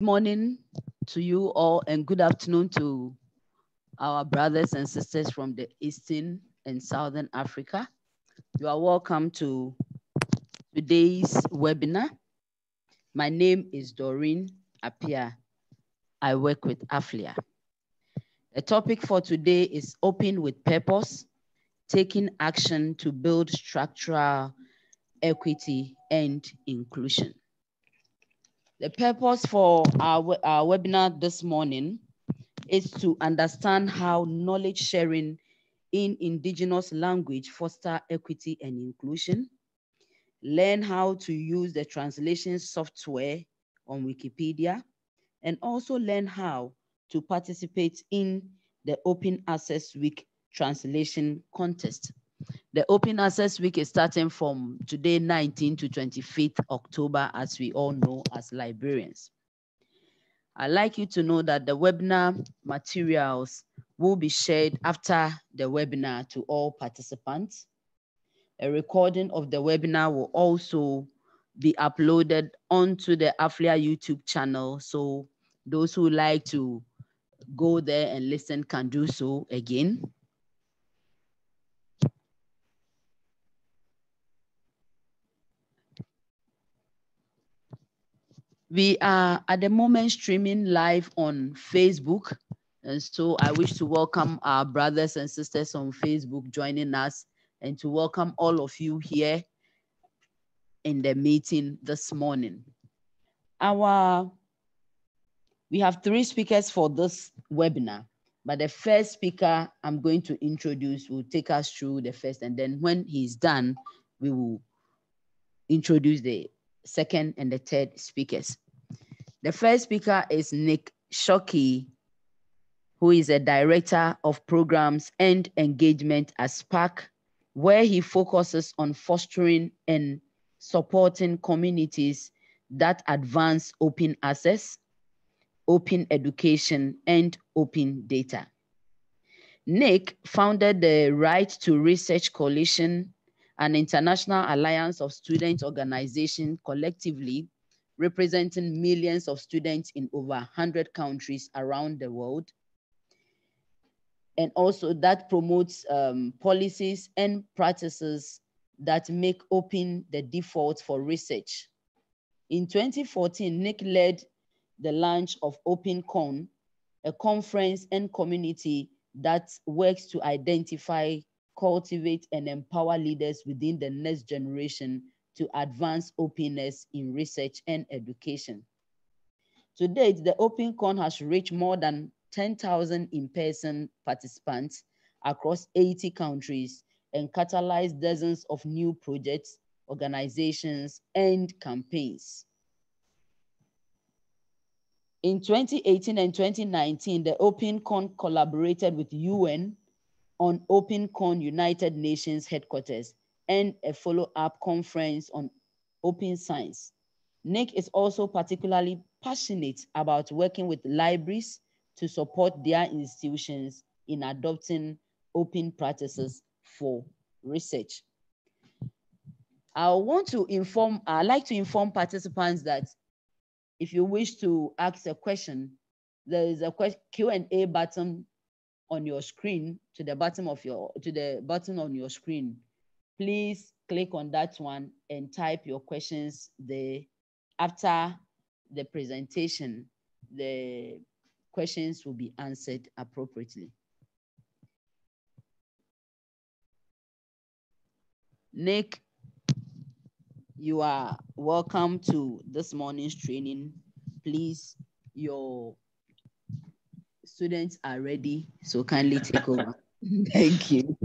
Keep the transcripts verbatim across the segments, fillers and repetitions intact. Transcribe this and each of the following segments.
Good morning to you all and good afternoon to our brothers and sisters from the Eastern and Southern Africa. You are welcome to today's webinar. My name is Doreen Appiah. I work with AFLIA. The topic for today is Open with Purpose, Taking Action to Build Structural Equity and Inclusion. The purpose for our, our webinar this morning is to understand how knowledge sharing in indigenous language fosters equity and inclusion, learn how to use the translation software on Wikipedia, and also learn how to participate in the Open Access Week translation contest. The Open Access Week is starting from today, nineteenth to twenty-fifth October, as we all know as librarians. I'd like you to know that the webinar materials will be shared after the webinar to all participants. A recording of the webinar will also be uploaded onto the AFLIA YouTube channel, so those who like to go there and listen can do so again. We are at the moment streaming live on Facebook. And so I wish to welcome our brothers and sisters on Facebook joining us and to welcome all of you here in the meeting this morning. Our, we have three speakers for this webinar, but the first speaker I'm going to introduce will take us through the first, and then when he's done, we will introduce the second and the third speakers. The first speaker is Nick Shockey, who is a director of programs and engagement at SPARC, where he focuses on fostering and supporting communities that advance open access, open education, and open data. Nick founded the Right to Research Coalition, an international alliance of student organizations collectively representing millions of students in over one hundred countries around the world. And also that promotes um, policies and practices that make open the default for research. In twenty fourteen, Nick led the launch of OpenCon, a conference and community that works to identify, cultivate, and empower leaders within the next generation to advance openness in research and education. To date, the OpenCon has reached more than ten thousand in-person participants across eighty countries and catalyzed dozens of new projects, organizations, and campaigns. In twenty eighteen and twenty nineteen, the OpenCon collaborated with U N on OpenCon United Nations headquarters and a follow-up conference on open science. Nick is also particularly passionate about working with libraries to support their institutions in adopting open practices for research. I want to inform, I'd like to inform participants that if you wish to ask a question, there is a Q and A button on your screen, to the bottom of your, to the button on your screen. Please click on that one and type your questions there. After the presentation, the questions will be answered appropriately. Nick, you are welcome to this morning's training. Please, your students are ready, so kindly take over. Thank you.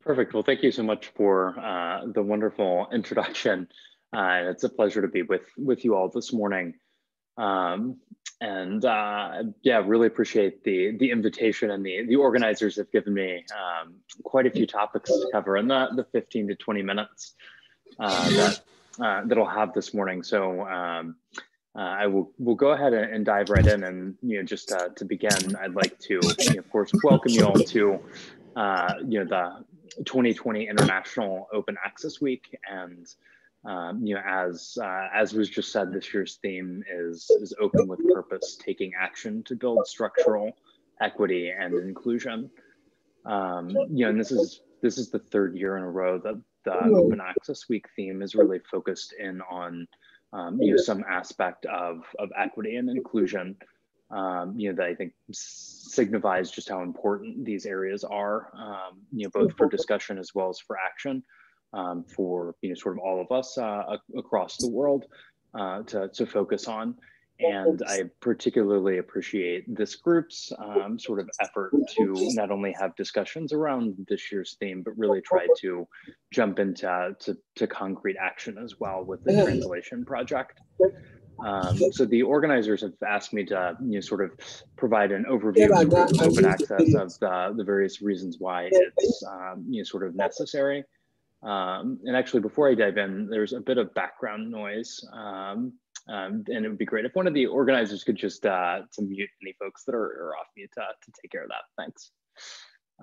Perfect. Well, thank you so much for uh, the wonderful introduction. Uh, it's a pleasure to be with, with you all this morning. Um, and uh, yeah, really appreciate the, the invitation, and the, the organizers have given me um, quite a few topics to cover in the, the fifteen to twenty minutes uh, that, uh, that I'll have this morning. So um, Uh, I will we'll go ahead and dive right in, and you know just uh, to begin, I'd like to you know, of course welcome you all to uh, you know the twenty twenty International Open Access Week, and Um, you know, as uh, as was just said, this year's theme is is open with purpose, taking action to build structural equity and inclusion. Um, you know, and this is this is the third year in a row that the Open Access Week theme is really focused in on um, you know some aspect of of equity and inclusion. Um, you know, that I think signifies just how important these areas are. Um, you know, both for discussion as well as for action. Um, for you know, sort of all of us uh, across the world uh, to, to focus on. And I particularly appreciate this group's um, sort of effort to not only have discussions around this year's theme, but really try to jump into to, to concrete action as well with the translation project. Um, so the organizers have asked me to you know, sort of provide an overview of open access of the, the various reasons why it's um, you know, sort of necessary. Um, and actually, before I dive in, there's a bit of background noise, um, um, and it would be great if one of the organizers could just uh, to mute any folks that are, are off mute to, to take care of that. Thanks.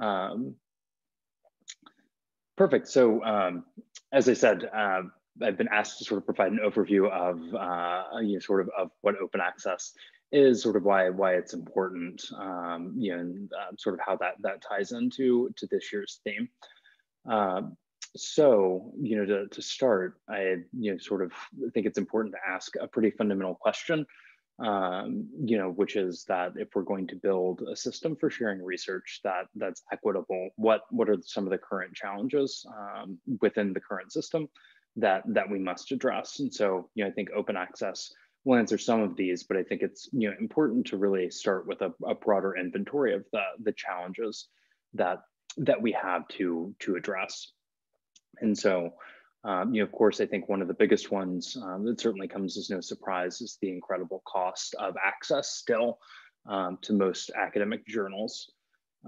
Um, perfect. So, um, as I said, uh, I've been asked to sort of provide an overview of uh, you know, sort of of what open access is, sort of why why it's important, um, you know, and uh, sort of how that that ties into to this year's theme. Uh, So, you know, to, to start, I, you know, sort of think it's important to ask a pretty fundamental question, um, you know, which is that if we're going to build a system for sharing research that that's equitable, what what are some of the current challenges um, within the current system that that we must address? And so, you know, I think open access will answer some of these, but I think it's you know important to really start with a, a broader inventory of the the challenges that that we have to to address. And so, um, you know, of course, I think one of the biggest ones um, that certainly comes as no surprise is the incredible cost of access still um, to most academic journals.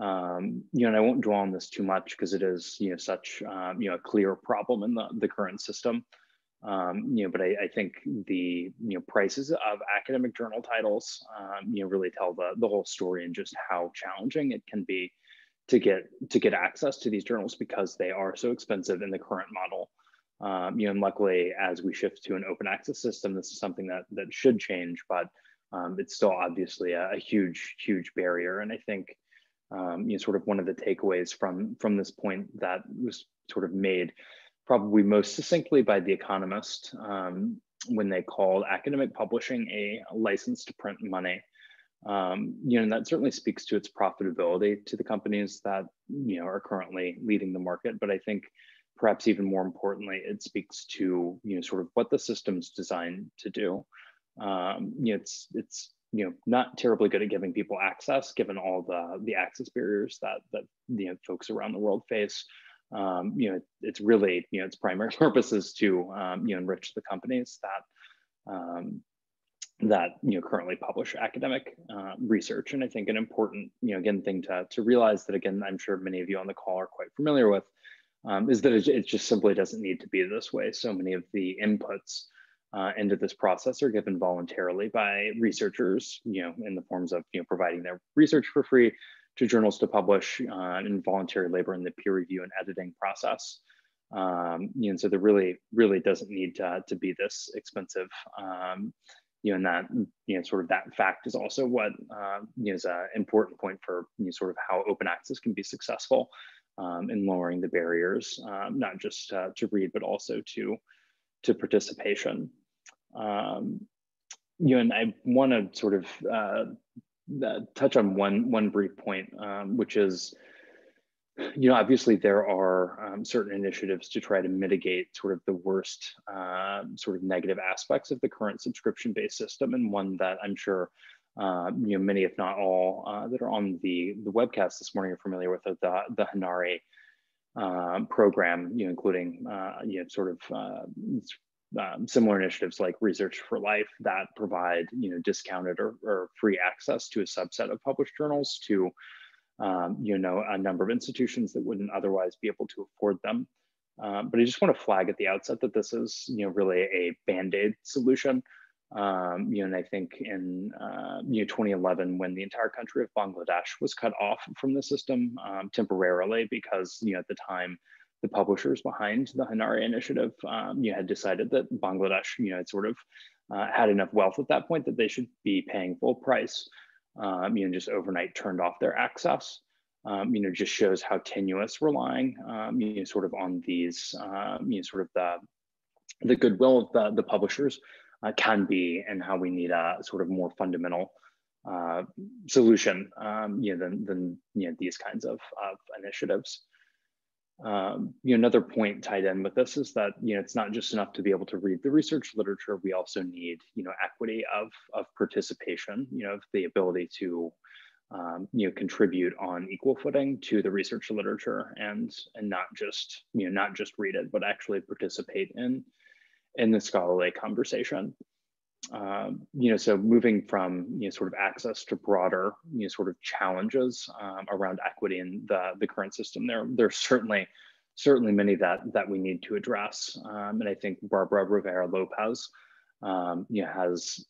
Um, you know, and I won't dwell on this too much because it is, you know, such, um, you know, a clear problem in the, the current system. Um, you know, but I, I think the, you know, prices of academic journal titles, um, you know, really tell the, the whole story and just how challenging it can be to get to get access to these journals because they are so expensive in the current model. Um, you know, and luckily, as we shift to an open access system, this is something that that should change, but um, it's still obviously a, a huge, huge barrier. And I think, um, you know, sort of one of the takeaways from, from this point that was sort of made probably most succinctly by The Economist um, when they called academic publishing a license to print money. Um, you know, and that certainly speaks to its profitability to the companies that, you know, are currently leading the market. But I think perhaps even more importantly, it speaks to, you know, sort of what the system's designed to do. Um, you know, it's, it's, you know, not terribly good at giving people access, given all the, the access barriers that, that, you know, folks around the world face. Um, you know, it's really, you know, its primary purpose is to, um, you know, enrich the companies that, um, that you know currently publish academic uh, research. And I think an important you know again thing to, to realize that again I'm sure many of you on the call are quite familiar with um, is that it, it just simply doesn't need to be this way. So many of the inputs uh, into this process are given voluntarily by researchers you know in the forms of you know providing their research for free to journals to publish uh, in voluntary labor in the peer review and editing process. Um, you know, so there really really doesn't need to, to be this expensive. Um, You know, and that, you know, sort of that fact is also what uh, you know, is an important point for you know, sort of how open access can be successful um, in lowering the barriers, um, not just uh, to read, but also to, to participation. Um, you know, and I want to sort of uh, touch on one, one brief point, um, which is, you know, obviously there are um, certain initiatives to try to mitigate sort of the worst uh, sort of negative aspects of the current subscription-based system, and one that I'm sure, uh, you know, many, if not all, uh, that are on the, the webcast this morning are familiar with, the, the Hinari uh, program, you know, including, uh, you know, sort of uh, um, similar initiatives like Research for Life that provide, you know, discounted or, or free access to a subset of published journals to Um, you know, a number of institutions that wouldn't otherwise be able to afford them. Um, but I just want to flag at the outset that this is, you know, really a band-aid solution. Um, you know, and I think in uh, you know, twenty eleven, when the entire country of Bangladesh was cut off from the system um, temporarily, because, you know, at the time, the publishers behind the Hinari initiative, um, you know, had decided that Bangladesh, you know, had sort of uh, had enough wealth at that point that they should be paying full price. Um, you know, just overnight turned off their access. Um, you know, just shows how tenuous relying, um, you know, sort of on these, um, you know, sort of the the goodwill of the the publishers uh, can be, and how we need a sort of more fundamental uh, solution, um, you know, than than you know these kinds of of initiatives. Um, you know, another point tied in with this is that, you know, it's not just enough to be able to read the research literature. We also need, you know, equity of, of participation, you know, of the ability to, um, you know, contribute on equal footing to the research literature, and, and not just, you know, not just read it, but actually participate in, in the scholarly conversation. Um, you know, so moving from, you know, sort of access to broader, you know, sort of challenges um, around equity in the, the current system, there, there's certainly, certainly many that, that we need to address. Um, and I think Barbara Rivera-Lopez, um, you know, has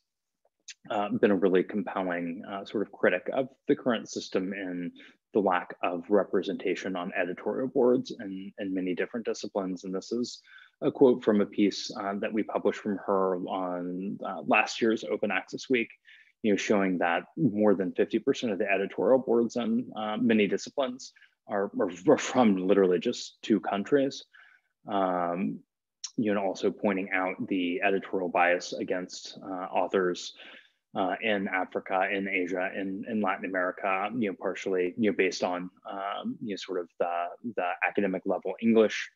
uh, been a really compelling uh, sort of critic of the current system and the lack of representation on editorial boards and, and many different disciplines. And this is a quote from a piece uh, that we published from her on uh, last year's Open Access Week, you know, showing that more than fifty percent of the editorial boards on uh, many disciplines are, are from literally just two countries. Um, you know, also pointing out the editorial bias against uh, authors uh, in Africa, in Asia, in, in Latin America, you know, partially, you know, based on, um, you know, sort of the, the academic level English,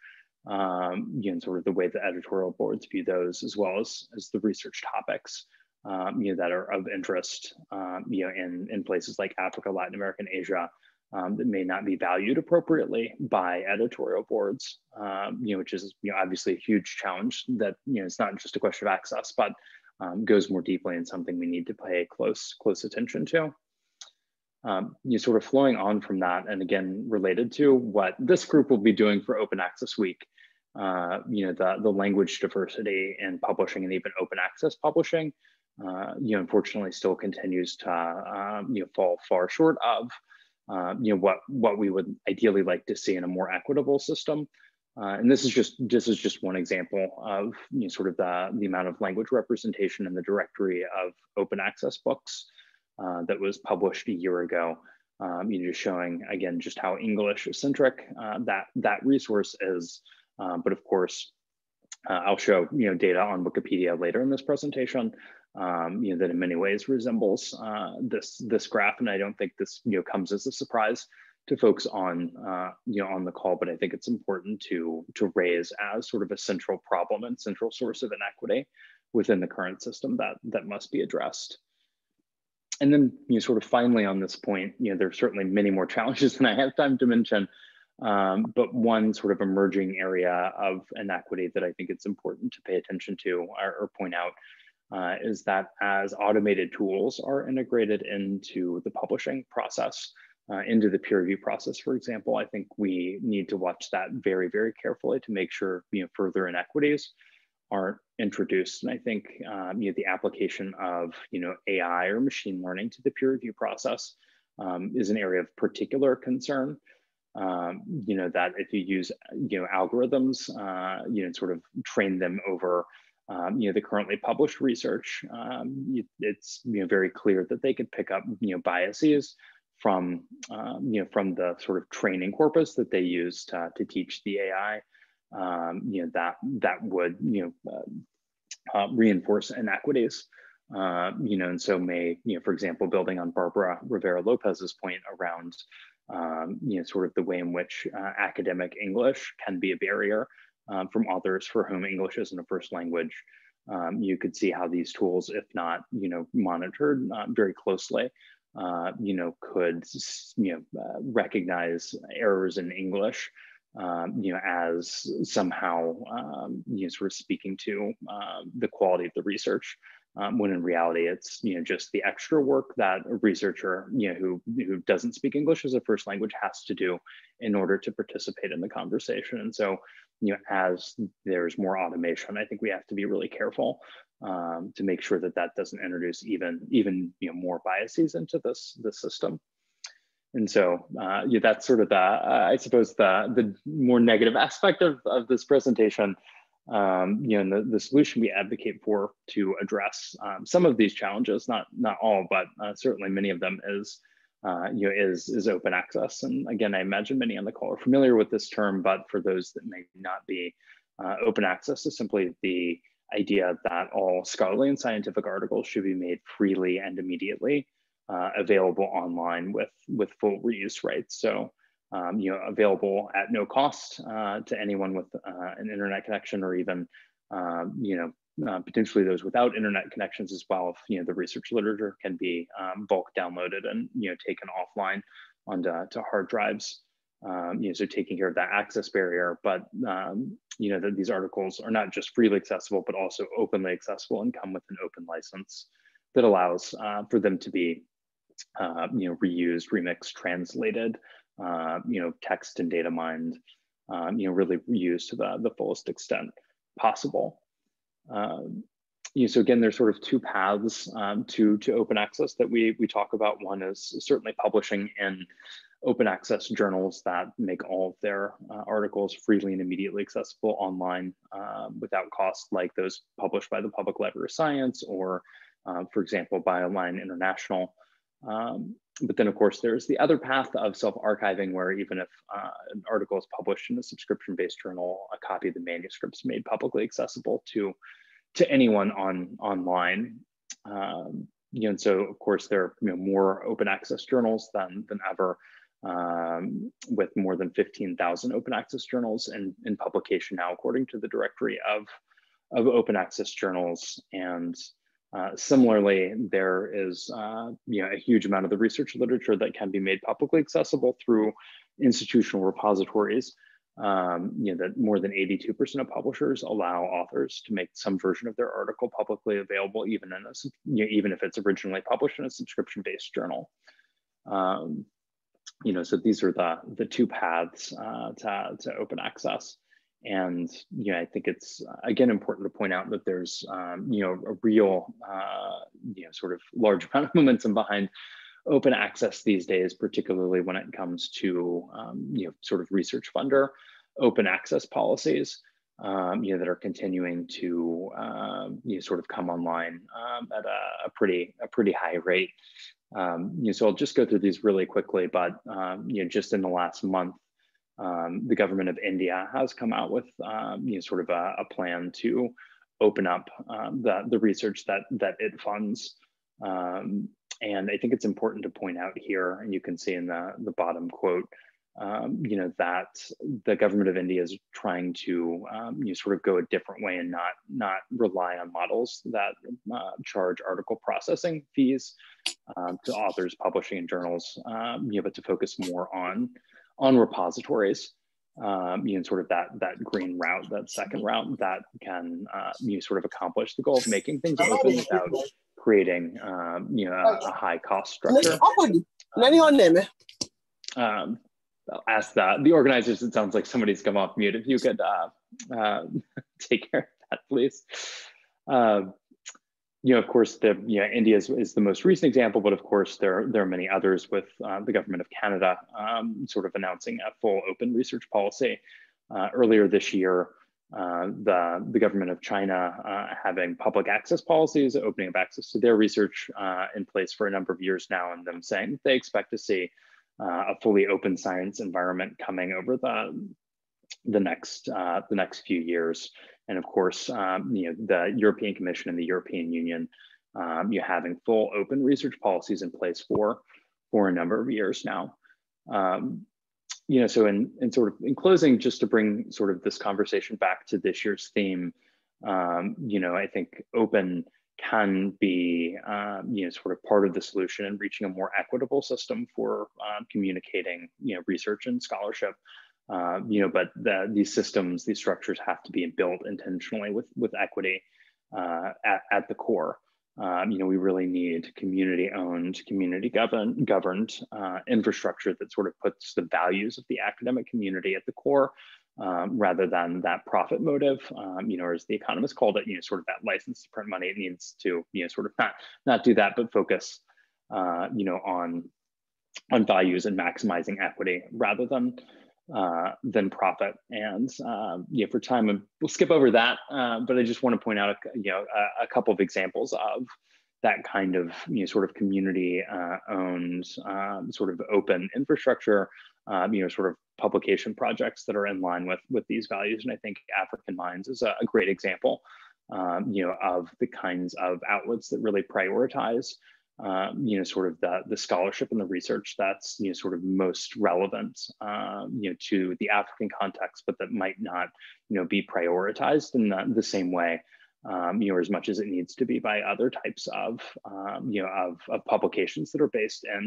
um, you know, sort of the way the editorial boards view those, as well as, as the research topics, um, you know, that are of interest, um, you know, in, in places like Africa, Latin America, and Asia, um, that may not be valued appropriately by editorial boards, um, you know, which is, you know, obviously a huge challenge that, you know, it's not just a question of access, but um, goes more deeply and something we need to pay close, close attention to. Um, you sort of flowing on from that, and again, related to what this group will be doing for Open Access Week, uh, you know, the, the language diversity in publishing and even open access publishing, uh, you know, unfortunately still continues to, um, you know, fall far short of, uh, you know, what, what we would ideally like to see in a more equitable system. Uh, and this is just, this is just one example of, you know, sort of the, the amount of language representation in the directory of open access books Uh, that was published a year ago, um, you know, just showing again just how English-centric uh, that that resource is. Uh, but of course, uh, I'll show, you know, data on Wikipedia later in this presentation, um, you know, that in many ways resembles uh, this this graph. And I don't think this, you know, comes as a surprise to folks on uh, you know, on the call. But I think it's important to to raise as sort of a central problem and central source of inequity within the current system that that must be addressed. And then, you know, sort of finally on this point, you know, there are certainly many more challenges than I have time to mention, um, but one sort of emerging area of inequity that I think it's important to pay attention to or, or point out uh, is that as automated tools are integrated into the publishing process, uh, into the peer review process, for example, I think we need to watch that very, very carefully to make sure, you know, further inequities aren't introduced. And I think um, you know, the application of, you know, A I or machine learning to the peer review process um, is an area of particular concern. Um, you know, that if you use, you know, algorithms, uh, you know, sort of train them over, um, you know, the currently published research, um, it's, you know, very clear that they could pick up, you know, biases from, um, you know, from the sort of training corpus that they use to, to teach the A I. Um, you know, that that would, you know, uh, uh, reinforce inequities, uh, you know, and so may, you know, for example, building on Barbara Rivera-Lopez's point around, um, you know, sort of the way in which uh, academic English can be a barrier um, from authors for whom English isn't a first language. Um, you could see how these tools, if not, you know, monitored uh, very closely, uh, you know, could, you know, uh, recognize errors in English, Um, you know, as somehow, um, you know, sort of speaking to uh, the quality of the research, um, when in reality, it's, you know, just the extra work that a researcher, you know, who, who doesn't speak English as a first language has to do in order to participate in the conversation. And so, you know, as there's more automation, I think we have to be really careful um, to make sure that that doesn't introduce even, even, you know, more biases into this, this system. And so uh, yeah, that's sort of the, uh, I suppose, the, the more negative aspect of, of this presentation. Um, you know, and the, the solution we advocate for to address um, some of these challenges, not not all, but uh, certainly many of them, is uh, you know is is open access. And again, I imagine many on the call are familiar with this term, but for those that may not be, uh, open access is simply the idea that all scholarly and scientific articles should be made freely and immediately uh, available online with with full reuse rights. So. Um, you know, available at no cost uh, to anyone with uh, an internet connection, or even, um, you know, uh, potentially those without internet connections as well. If, you know, the research literature can be um, bulk downloaded and, you know, taken offline onto to hard drives, um, you know, so taking care of that access barrier. But, um, you know, that these articles are not just freely accessible, but also openly accessible and come with an open license that allows uh, for them to be, uh, you know, reused, remixed, translated, Uh, you know, text and data mined, um, you know, really used to the, the fullest extent possible. Uh, you know, so again, there's sort of two paths um, to, to open access that we, we talk about. One is certainly publishing in open access journals that make all of their uh, articles freely and immediately accessible online uh, without cost, like those published by the Public Library of Science or, uh, for example, BioLine International. Um, But then, of course, there's the other path of self-archiving, where even if uh, an article is published in a subscription-based journal, a copy of the manuscript is made publicly accessible to, to anyone on online. Um, you know, and so, of course, there are you know, more open access journals than, than ever, um, with more than fifteen thousand open access journals in, in publication now, according to the Directory of, of Open Access Journals. And Uh, similarly, there is uh, you know, a huge amount of the research literature that can be made publicly accessible through institutional repositories. Um, you know, that more than eighty-two percent of publishers allow authors to make some version of their article publicly available, even in a, you know, even if it's originally published in a subscription-based journal. Um, you know, so these are the the two paths uh, to to open access. And, you know, I think it's, again, important to point out that there's, um, you know, a real, uh, you know, sort of large amount of momentum behind open access these days, particularly when it comes to, um, you know, sort of research funder open access policies, um, you know, that are continuing to, uh, you know, sort of come online um, at a, a pretty, a pretty high rate. Um, you know, so I'll just go through these really quickly, but, um, you know, just in the last month, Um, the government of India has come out with um, you know, sort of a, a plan to open up um, the, the research that, that it funds. Um, and I think it's important to point out here, and you can see in the, the bottom quote, um, you know, that the government of India is trying to um, you know, sort of go a different way and not, not rely on models that uh, charge article processing fees um, to authors publishing in journals, um, you know, but to focus more on on repositories, um, you know, sort of that that green route, that second route that can uh, you know, sort of accomplish the goal of making things open without creating um, you know a, a high cost structure. Um, um, I'll ask the the organizers. It sounds like somebody's come off mute. If you could uh, uh, take care of that, please. Uh, You know, of course, the you know, India is, is the most recent example, but of course, there, there are many others, with uh, the government of Canada um, sort of announcing a full open research policy. Uh, earlier this year, uh, the, the government of China uh, having public access policies, opening up access to their research uh, in place for a number of years now, and them saying they expect to see uh, a fully open science environment coming over the, the, next, uh, the next few years. And of course, um, you know, the European Commission and the European Union, um, you're having full open research policies in place for, for a number of years now. Um, you know, so in, in sort of in closing, just to bring sort of this conversation back to this year's theme, um, you know, I think open can be, um, you know, sort of part of the solution in reaching a more equitable system for um, communicating, you know, research and scholarship. Uh, you know, but the, these systems, these structures have to be built intentionally with, with equity uh, at, at the core. Um, you know, we really need community-owned, community-governed governed, uh, infrastructure that sort of puts the values of the academic community at the core, um, rather than that profit motive, um, you know, or as the economists called it, you know, sort of that license to print money. It needs to, you know, sort of not, not do that, but focus, uh, you know, on on values and maximizing equity rather than uh, than profit. And uh, yeah, for time, we'll skip over that. Uh, but I just want to point out, a, you know, a, a couple of examples of that kind of you know sort of community-owned, uh, um, sort of open infrastructure, um, you know, sort of publication projects that are in line with with these values. And I think African Minds is a, a great example, um, you know, of the kinds of outlets that really prioritize Um, you know, sort of the, the scholarship and the research that's, you know, sort of most relevant, um, you know, to the African context, but that might not, you know, be prioritized in the, the same way, um, you know, as much as it needs to be by other types of, um, you know, of, of publications that are based in,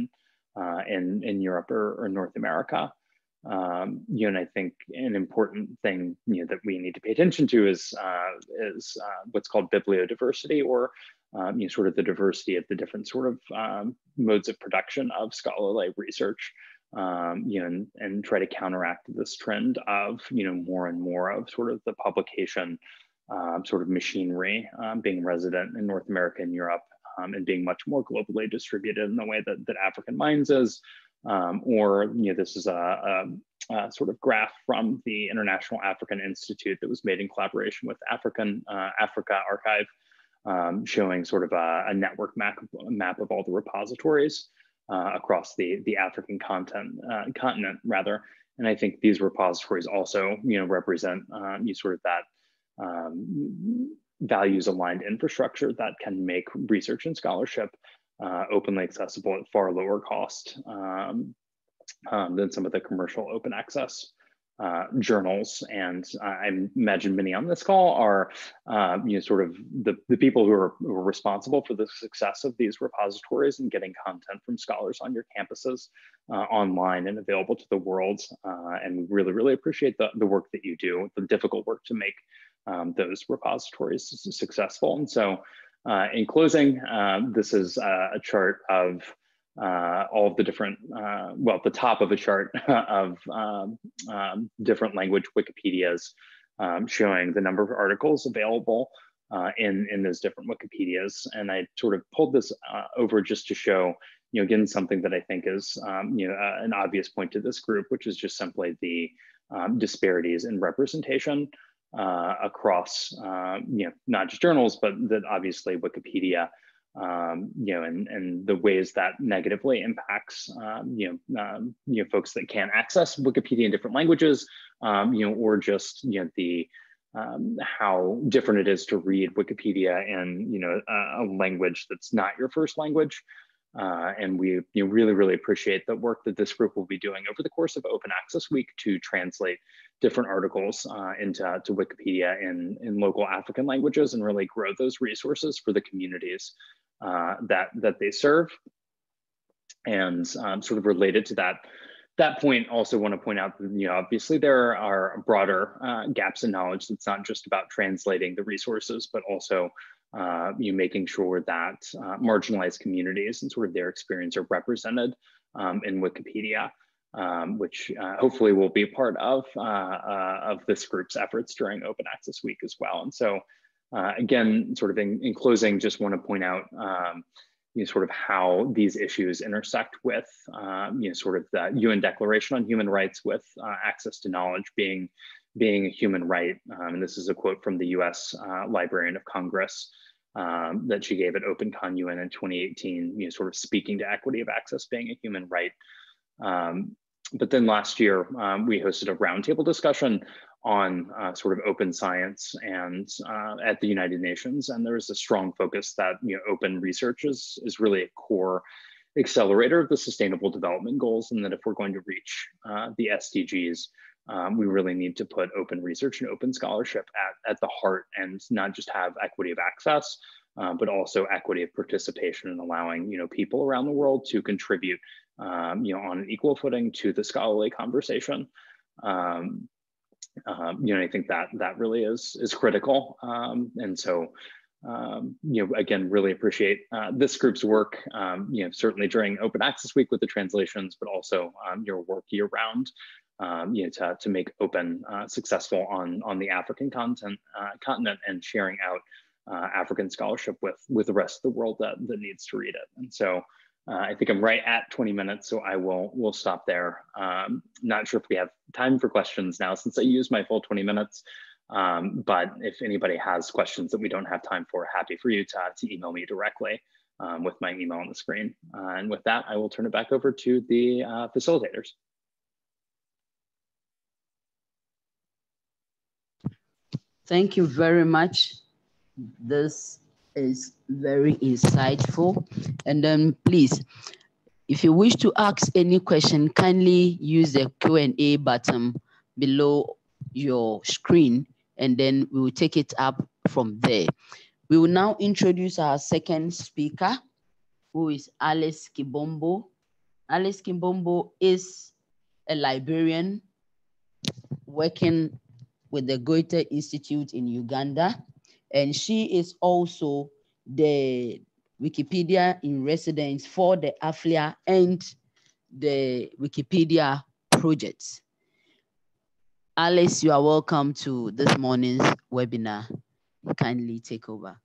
uh, in, in Europe or, or North America. Um, you know, and I think an important thing, you know, that we need to pay attention to is, uh, is uh, what's called bibliodiversity, or Um, you know, sort of the diversity of the different sort of um, modes of production of scholarly research, um, you know, and, and try to counteract this trend of, you know, more and more of sort of the publication um, sort of machinery um, being resident in North America and Europe, um, and being much more globally distributed in the way that, that African Minds is. Um, or, you know, this is a, a, a sort of graph from the International African Institute that was made in collaboration with African uh, Africa Archive, Um, showing sort of a, a network map, map of all the repositories uh, across the, the African content, uh, continent, rather. And I think these repositories also, you know, represent um, you sort of that um, values-aligned infrastructure that can make research and scholarship uh, openly accessible at far lower cost um, um, than some of the commercial open access Uh, journals. And uh, I imagine many on this call are, uh, you know, sort of the, the people who are, who are responsible for the success of these repositories and getting content from scholars on your campuses uh, online and available to the world. Uh, and we really, really appreciate the, the work that you do, the difficult work to make um, those repositories successful. And so uh, in closing, uh, this is a, a chart of Uh, all of the different, uh, well, the top of a chart of um, um, different language Wikipedias, um, showing the number of articles available uh, in, in those different Wikipedias. And I sort of pulled this uh, over just to show, you know, again, something that I think is, um, you know, uh, an obvious point to this group, which is just simply the um, disparities in representation uh, across, uh, you know, not just journals, but that obviously Wikipedia, Um, you know, and, and the ways that negatively impacts, um, you know, um, you know, folks that can't access Wikipedia in different languages, um, you know, or just, you know, the, um, how different it is to read Wikipedia in, you know, a, a language that's not your first language. Uh, and we you know, really, really appreciate the work that this group will be doing over the course of Open Access Week to translate different articles uh, into to Wikipedia in, in local African languages and really grow those resources for the communities uh, that, that they serve. And um, sort of related to that, that point, also want to point out that, you know, obviously there are broader uh, gaps in knowledge. That's not just about translating the resources, but also Uh, you know, making sure that uh, marginalized communities and sort of their experience are represented um, in Wikipedia, um, which uh, hopefully will be part of, uh, uh, of this group's efforts during Open Access Week as well. And so, uh, again, sort of in, in closing, just want to point out um, you know, sort of how these issues intersect with um, you know, sort of the U N Declaration on Human Rights, with uh, access to knowledge being being a human right. Um, and this is a quote from the U S Uh, Librarian of Congress um, that she gave at OpenCon U N in twenty eighteen, you know, sort of speaking to equity of access being a human right. Um, but then last year, um, we hosted a roundtable discussion on uh, sort of open science and uh, at the United Nations. And there is a strong focus that, you know, open research is, is really a core accelerator of the Sustainable Development Goals, and that if we're going to reach uh, the S D Gs, Um, we really need to put open research and open scholarship at, at the heart, and not just have equity of access, uh, but also equity of participation, and allowing, you know, people around the world to contribute, um, you know, on an equal footing to the scholarly conversation. Um, um, you know, I think that that really is, is critical. Um, and so, um, you know, again, really appreciate uh, this group's work, um, you know, certainly during Open Access Week with the translations, but also um, your work year round. Um, you know, to, to make open uh, successful on, on the African content, uh, continent, and sharing out uh, African scholarship with, with the rest of the world that, that needs to read it. And so Uh, I think I'm right at twenty minutes, so I will we'll stop there. Um, not sure if we have time for questions now since I used my full twenty minutes, um, but if anybody has questions that we don't have time for, happy for you to, to email me directly um, with my email on the screen. Uh, and with that, I will turn it back over to the uh, facilitators. Thank you very much. This is very insightful. And then please, if you wish to ask any question, kindly use the Q and A button below your screen, and then we will take it up from there. We will now introduce our second speaker, who is Alice Kibombo. Alice Kibombo is a librarian working with the Goethe Institute in Uganda, and she is also the Wikipedia in residence for the AFLIA and the Wikipedia projects. Alice, you are welcome to this morning's webinar. You kindly take over.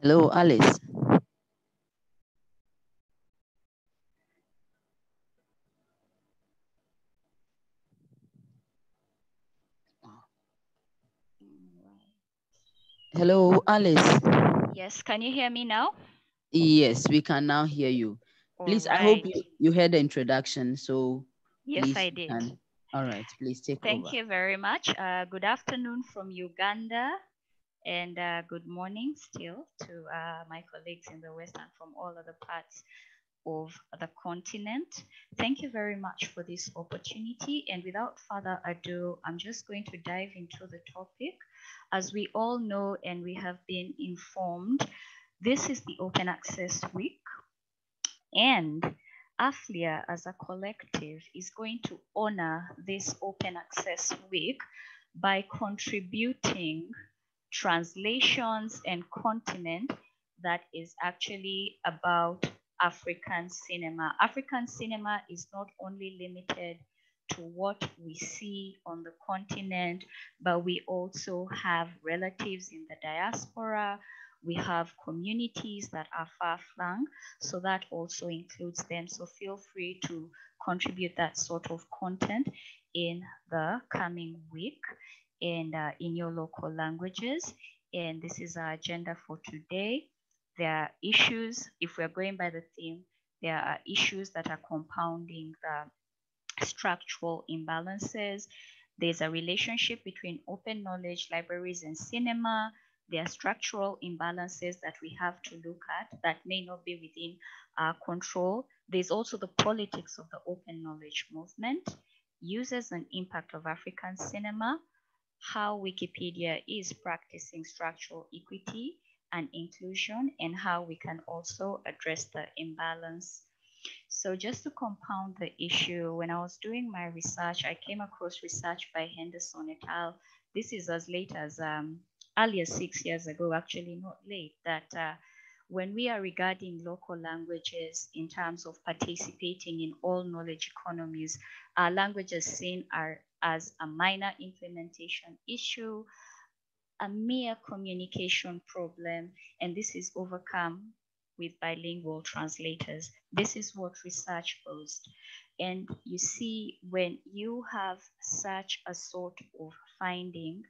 Hello, Alice. Hello, Alice. Yes, can you hear me now? Yes, we can now hear you. All please, right. I hope you, you heard the introduction. So yes, I did. Can. All right, please take Thank over. Thank you very much. Uh, good afternoon from Uganda, and uh, good morning still to uh, my colleagues in the West and from all other parts of the continent. Thank you very much for this opportunity. And without further ado, I'm just going to dive into the topic. As we all know, and we have been informed, this is the Open Access Week, and AFLIA as a collective is going to honor this Open Access Week by contributing translations and content that is actually about African cinema. African cinema is not only limited to what we see on the continent, but we also have relatives in the diaspora. We have communities that are far-flung, so that also includes them. So feel free to contribute that sort of content in the coming week and uh, in your local languages. And this is our agenda for today. There are issues, if we're going by the theme, there are issues that are compounding the structural imbalances. There's a relationship between open knowledge, libraries, and cinema. There are structural imbalances that we have to look at that may not be within our control. There's also the politics of the open knowledge movement, users and impact of African cinema, how Wikipedia is practicing structural equity and inclusion, and how we can also address the imbalance. So just to compound the issue, when I was doing my research, I came across research by Henderson et al. This is as late as um, earlier six years ago, actually not late, that uh, when we are regarding local languages in terms of participating in all knowledge economies, our languages seen are as a minor implementation issue, a mere communication problem, and this is overcome with bilingual translators. This is what research posed. And you see, when you have such a sort of finding,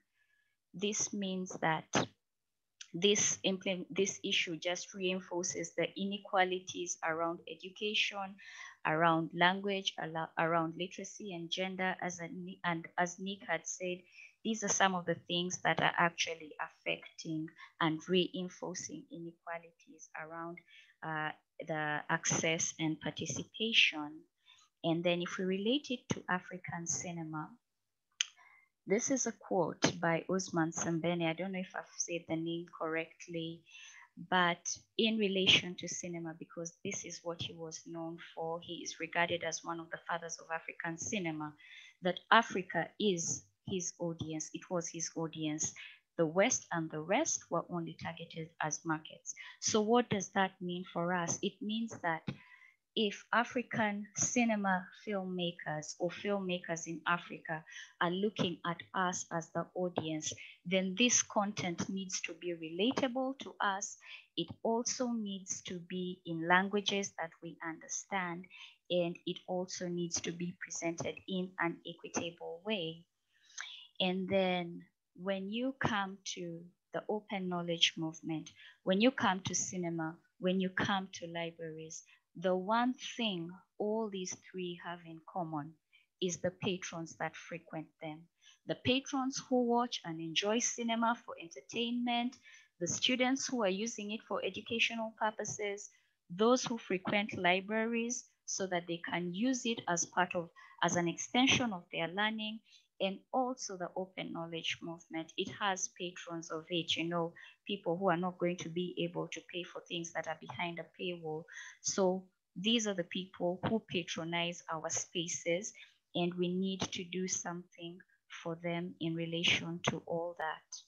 this means that this, this issue just reinforces the inequalities around education, around language, around literacy and gender, as a, and as Nick had said, these are some of the things that are actually affecting and reinforcing inequalities around uh, the access and participation. And then if we relate it to African cinema, this is a quote by Ousmane Sembene. I don't know if I've said the name correctly, but in relation to cinema, because this is what he was known for, he is regarded as one of the fathers of African cinema, that Africa is his audience, it was his audience. The West and the rest were only targeted as markets. So what does that mean for us? It means that if African cinema filmmakers or filmmakers in Africa are looking at us as the audience, then this content needs to be relatable to us. It also needs to be in languages that we understand, and it also needs to be presented in an equitable way. And then when you come to the open knowledge movement, when you come to cinema, when you come to libraries, the one thing all these three have in common is the patrons that frequent them. The patrons who watch and enjoy cinema for entertainment, the students who are using it for educational purposes, those who frequent libraries so that they can use it as part of, as an extension of their learning, and also the open knowledge movement. It has patrons of it, you know, people who are not going to be able to pay for things that are behind a paywall. So these are the people who patronize our spaces, and we need to do something for them in relation to all that.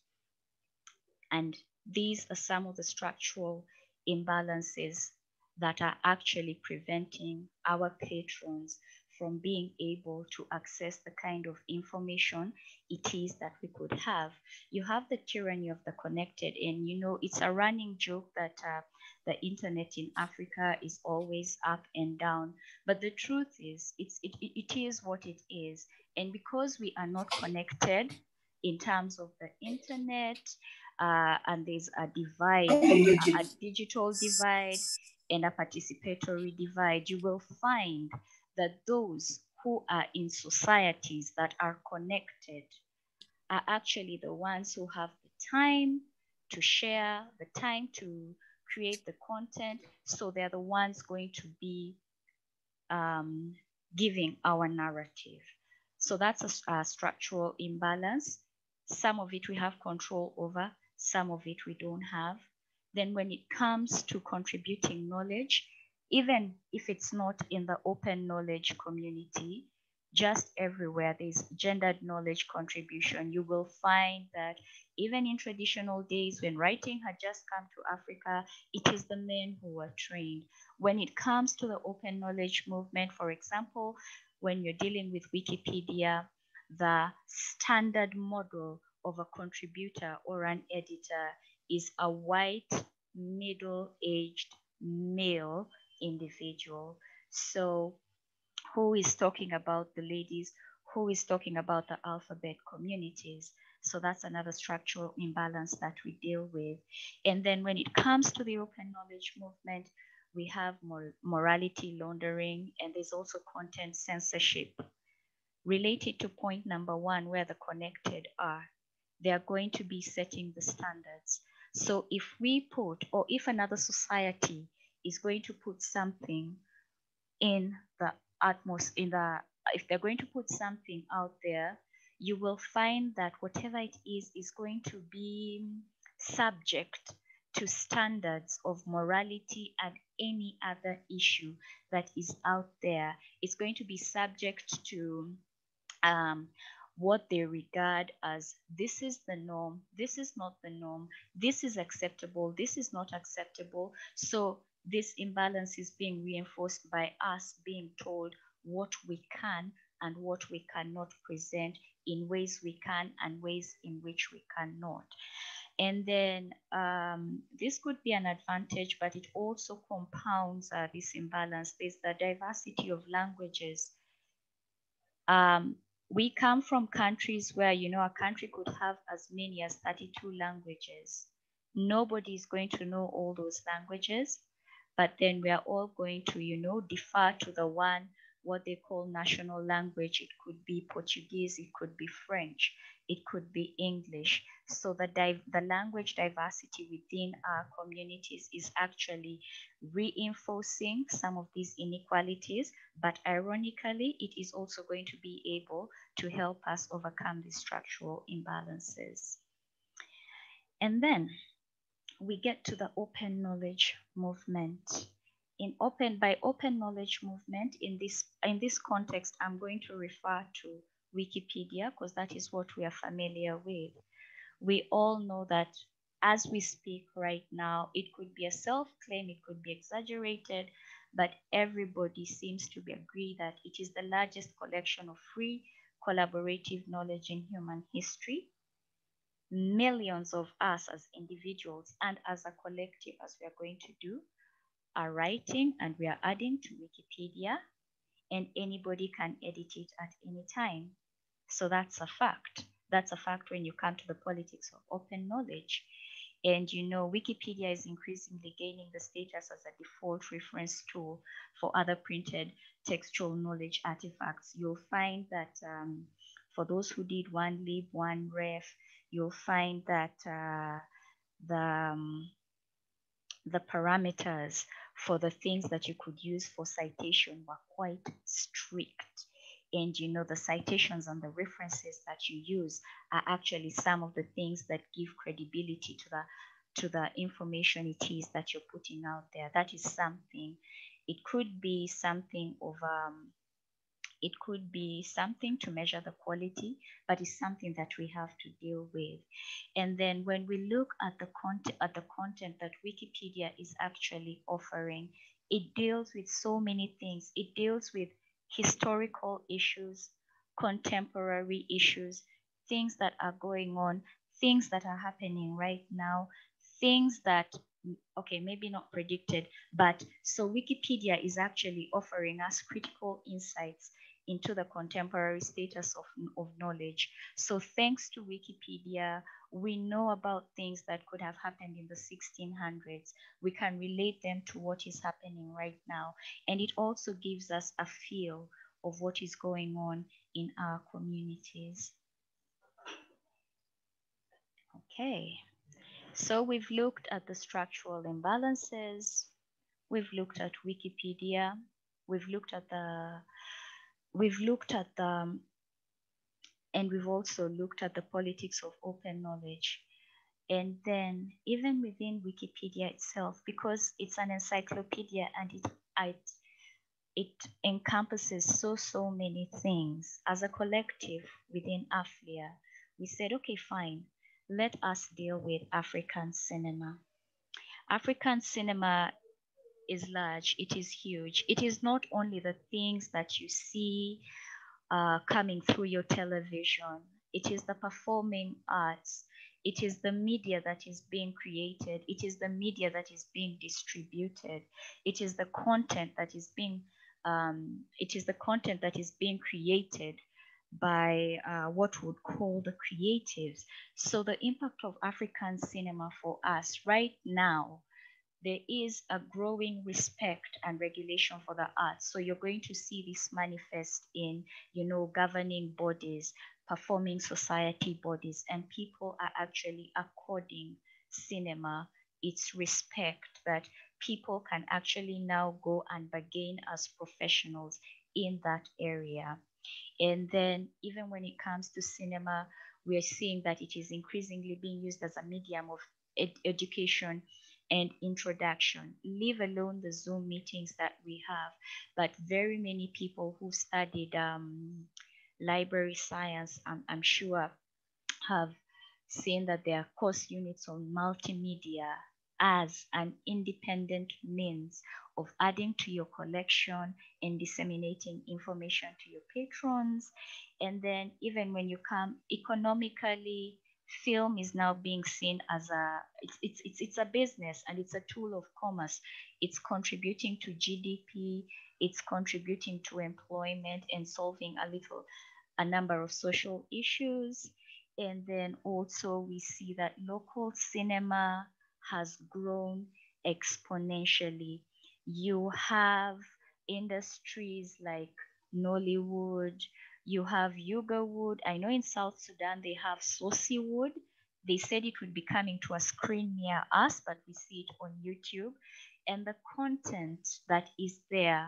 And these are some of the structural imbalances that are actually preventing our patrons from being able to access the kind of information it is that we could have. You have the tyranny of the connected, and you know, it's a running joke that uh, the internet in Africa is always up and down. But the truth is, it's, it, it is what it is. And because we are not connected in terms of the internet, uh, and there's a divide, a, a digital divide, and a participatory divide, you will find that those who are in societies that are connected are actually the ones who have the time to share, the time to create the content. So they're the ones going to be um, giving our narrative. So that's a, a structural imbalance. Some of it we have control over, some of it we don't have. Then when it comes to contributing knowledge, even if it's not in the open knowledge community, just everywhere there's gendered knowledge contribution. You will find that even in traditional days when writing had just come to Africa, it is the men who were trained. When it comes to the open knowledge movement, for example, when you're dealing with Wikipedia, the standard model of a contributor or an editor is a white, middle-aged male individual. So who is talking about the ladies? Who is talking about the alphabet communities? So that's another structural imbalance that we deal with. And then when it comes to the open knowledge movement, we have mor- morality laundering, and there's also content censorship. Related to point number one, where the connected are, they are going to be setting the standards. So if we put, or if another society is going to put something in the utmost, in the, if they're going to put something out there, you will find that whatever it is, is going to be subject to standards of morality and any other issue that is out there. It's going to be subject to um, what they regard as, this is the norm, this is not the norm, this is acceptable, this is not acceptable. So this imbalance is being reinforced by us being told what we can and what we cannot present in ways we can and ways in which we cannot. And then um, this could be an advantage, but it also compounds uh, this imbalance. There's the diversity of languages. Um, we come from countries where, you know, a country could have as many as thirty-two languages. Nobody is going to know all those languages. But then we are all going to, you know, defer to the one, what they call national language. It could be Portuguese, it could be French, it could be English. So the, div the language diversity within our communities is actually reinforcing some of these inequalities, but ironically, it is also going to be able to help us overcome these structural imbalances. And then we get to the open knowledge movement. In open, by open knowledge movement, in this, in this context, I'm going to refer to Wikipedia because that is what we are familiar with. We all know that as we speak right now, it could be a self-claim, it could be exaggerated, but everybody seems to be agree that it is the largest collection of free collaborative knowledge in human history. Millions of us as individuals and as a collective, as we are going to do, are writing and we are adding to Wikipedia, and anybody can edit it at any time. So that's a fact. That's a fact when you come to the politics of open knowledge. And you know, Wikipedia is increasingly gaining the status as a default reference tool for other printed textual knowledge artifacts. You'll find that um, for those who did one lib, one ref, you'll find that uh, the, um, the parameters for the things that you could use for citation were quite strict. And you know, the citations and the references that you use are actually some of the things that give credibility to the to the information it is that you're putting out there. That is something. It could be something of um, it could be something to measure the quality, but it's something that we have to deal with. And then when we look at the content at the content that Wikipedia is actually offering, it deals with so many things. It deals with historical issues, contemporary issues, things that are going on, things that are happening right now, things that, okay, maybe not predicted, but so Wikipedia is actually offering us critical insights into the contemporary status of, of knowledge. So thanks to Wikipedia, we know about things that could have happened in the sixteen hundreds. We can relate them to what is happening right now. And it also gives us a feel of what is going on in our communities. Okay, so we've looked at the structural imbalances. We've looked at Wikipedia. We've looked at the, we've looked at the, and we've also looked at the politics of open knowledge. And then even within Wikipedia itself, because it's an encyclopedia and it, it, it encompasses so, so many things. As a collective within AFLIA, we said, okay, fine, let us deal with African cinema. African cinema is large, it is huge. It is not only the things that you see Uh, coming through your television. It is the performing arts. It is the media that is being created. It is the media that is being distributed. It is the content that is being, um, it is the content that is being created by uh, what we would call the creatives. So the impact of African cinema for us right now, there is a growing respect and regulation for the arts. So you're going to see this manifest in, you know, governing bodies, performing society bodies, and people are actually according cinema its respect that people can actually now go and bargain as professionals in that area. And then even when it comes to cinema, we are seeing that it is increasingly being used as a medium of ed education and introduction, leave alone the Zoom meetings that we have. But very many people who studied um, library science, I'm, I'm sure, have seen that there are course units on multimedia as an independent means of adding to your collection and disseminating information to your patrons. And then even when you come economically, film is now being seen as a, it's, it's, it's, it's a business and it's a tool of commerce. It's contributing to G D P, it's contributing to employment and solving a little, a number of social issues. And then also we see that local cinema has grown exponentially. You have industries like Nollywood, you have Yuga Wood. I know in South Sudan, they have Sosi Wood. They said it would be coming to a screen near us, but we see it on YouTube. And the content that is there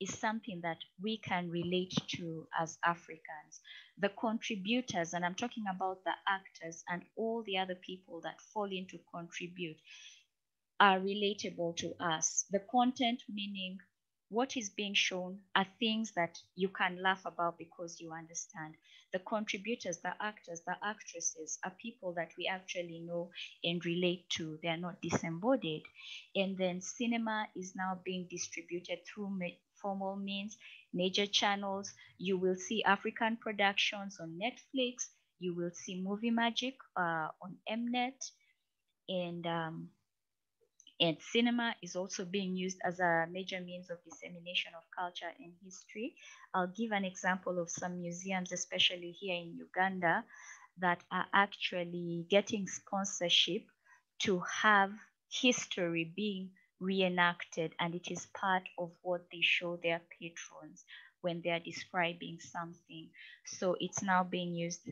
is something that we can relate to as Africans. The contributors, and I'm talking about the actors and all the other people that fall in to contribute, are relatable to us. The content meaning what is being shown are things that you can laugh about because you understand. The contributors, the actors, the actresses are people that we actually know and relate to. They are not disembodied. And then cinema is now being distributed through formal means, major channels. You will see African productions on Netflix. You will see Movie Magic uh, on Mnet. And um, And cinema is also being used as a major means of dissemination of culture and history. I'll give an example of some museums, especially here in Uganda, that are actually getting sponsorship to have history being reenacted, and it is part of what they show their patrons when they are describing something. So it's now being used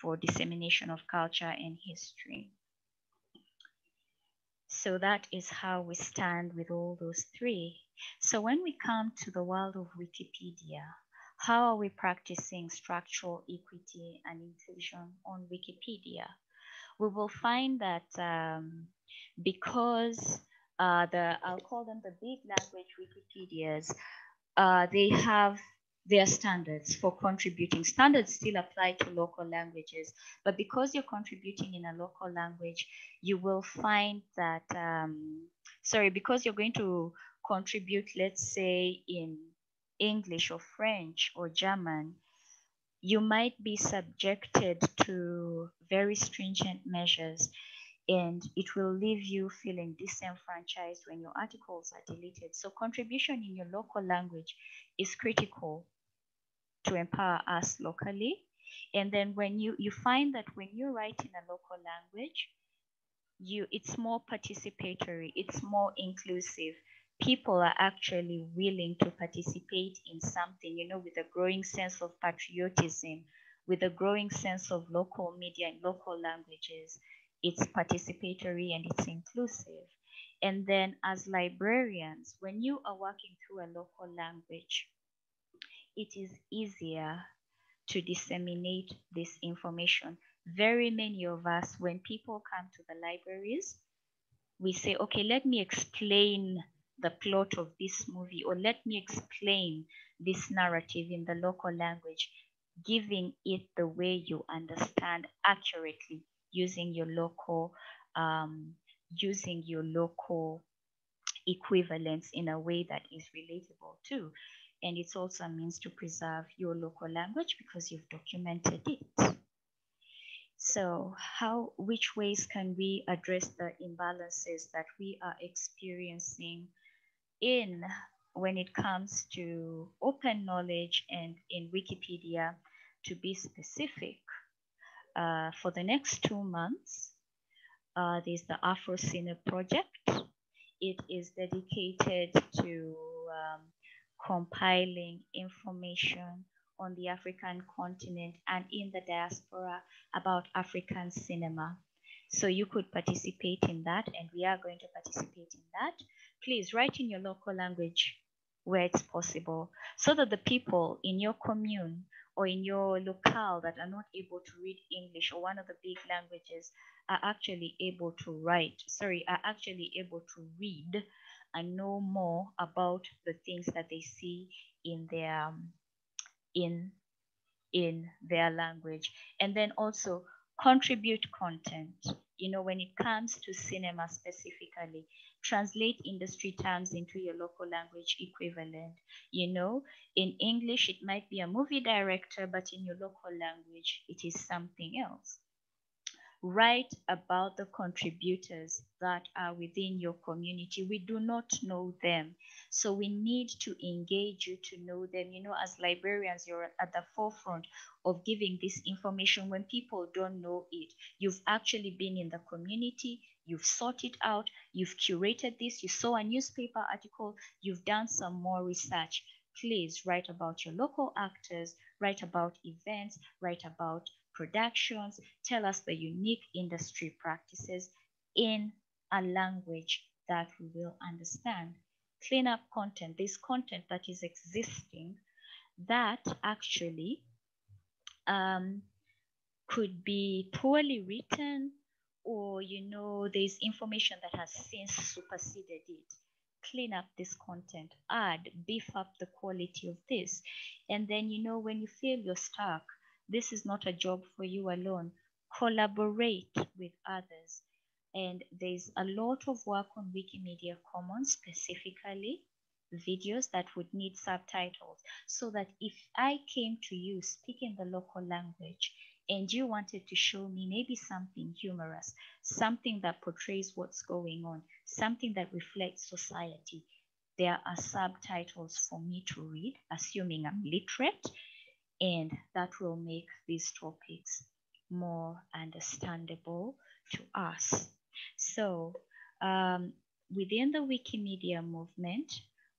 for dissemination of culture and history. So that is how we stand with all those three. So when we come to the world of Wikipedia, how are we practicing structural equity and inclusion on Wikipedia? We will find that um, because uh, the, I'll call them the big language Wikipedias, uh, they have their standards for contributing. Standards still apply to local languages, but because you're contributing in a local language, you will find that, um, sorry, because you're going to contribute, let's say in English or French or German, you might be subjected to very stringent measures, and it will leave you feeling disenfranchised when your articles are deleted. So contribution in your local language is critical to empower us locally. And then when you, you find that when you write in a local language, you it's more participatory, it's more inclusive. People are actually willing to participate in something, you know, with a growing sense of patriotism, with a growing sense of local media and local languages. It's participatory and it's inclusive. And then as librarians, when you are working through a local language, it is easier to disseminate this information. Very many of us, when people come to the libraries, we say, okay, let me explain the plot of this movie, or let me explain this narrative in the local language, giving it the way you understand accurately, using your local, um, using your local equivalents in a way that is relatable too. And it's also a means to preserve your local language because you've documented it. So how, which ways can we address the imbalances that we are experiencing in, when it comes to open knowledge and in Wikipedia, to be specific? Uh, for the next two months, uh, there's the Afrocine project. It is dedicated to um, compiling information on the African continent and in the diaspora about African cinema. So you could participate in that, and we are going to participate in that. Please write in your local language where it's possible, so that the people in your commune or in your locale that are not able to read English or one of the big languages are actually able to write, sorry, are actually able to read and know more about the things that they see in their, in, in their language. And then also contribute content. You know, when it comes to cinema specifically, translate industry terms into your local language equivalent. You know, in English, it might be a movie director, but in your local language, it is something else. Write about the contributors that are within your community. We do not know them, so we need to engage you to know them. You know, as librarians, you're at the forefront of giving this information when people don't know it. You've actually been in the community, you've sought it out, you've curated this, you saw a newspaper article, you've done some more research. Please write about your local actors, write about events, write about productions, tell us the unique industry practices in a language that we will understand. Clean up content, this content that is existing that actually um, could be poorly written, or you know, there's information that has since superseded it. clean up this content, add, beef up the quality of this. And then, you know, when you feel you're stuck, this is not a job for you alone. Collaborate with others. And there's a lot of work on Wikimedia Commons, specifically videos that would need subtitles, so that if I came to you speaking the local language and you wanted to show me maybe something humorous, something that portrays what's going on, something that reflects society, there are subtitles for me to read, assuming I'm literate, and that will make these topics more understandable to us. So um, within the Wikimedia movement,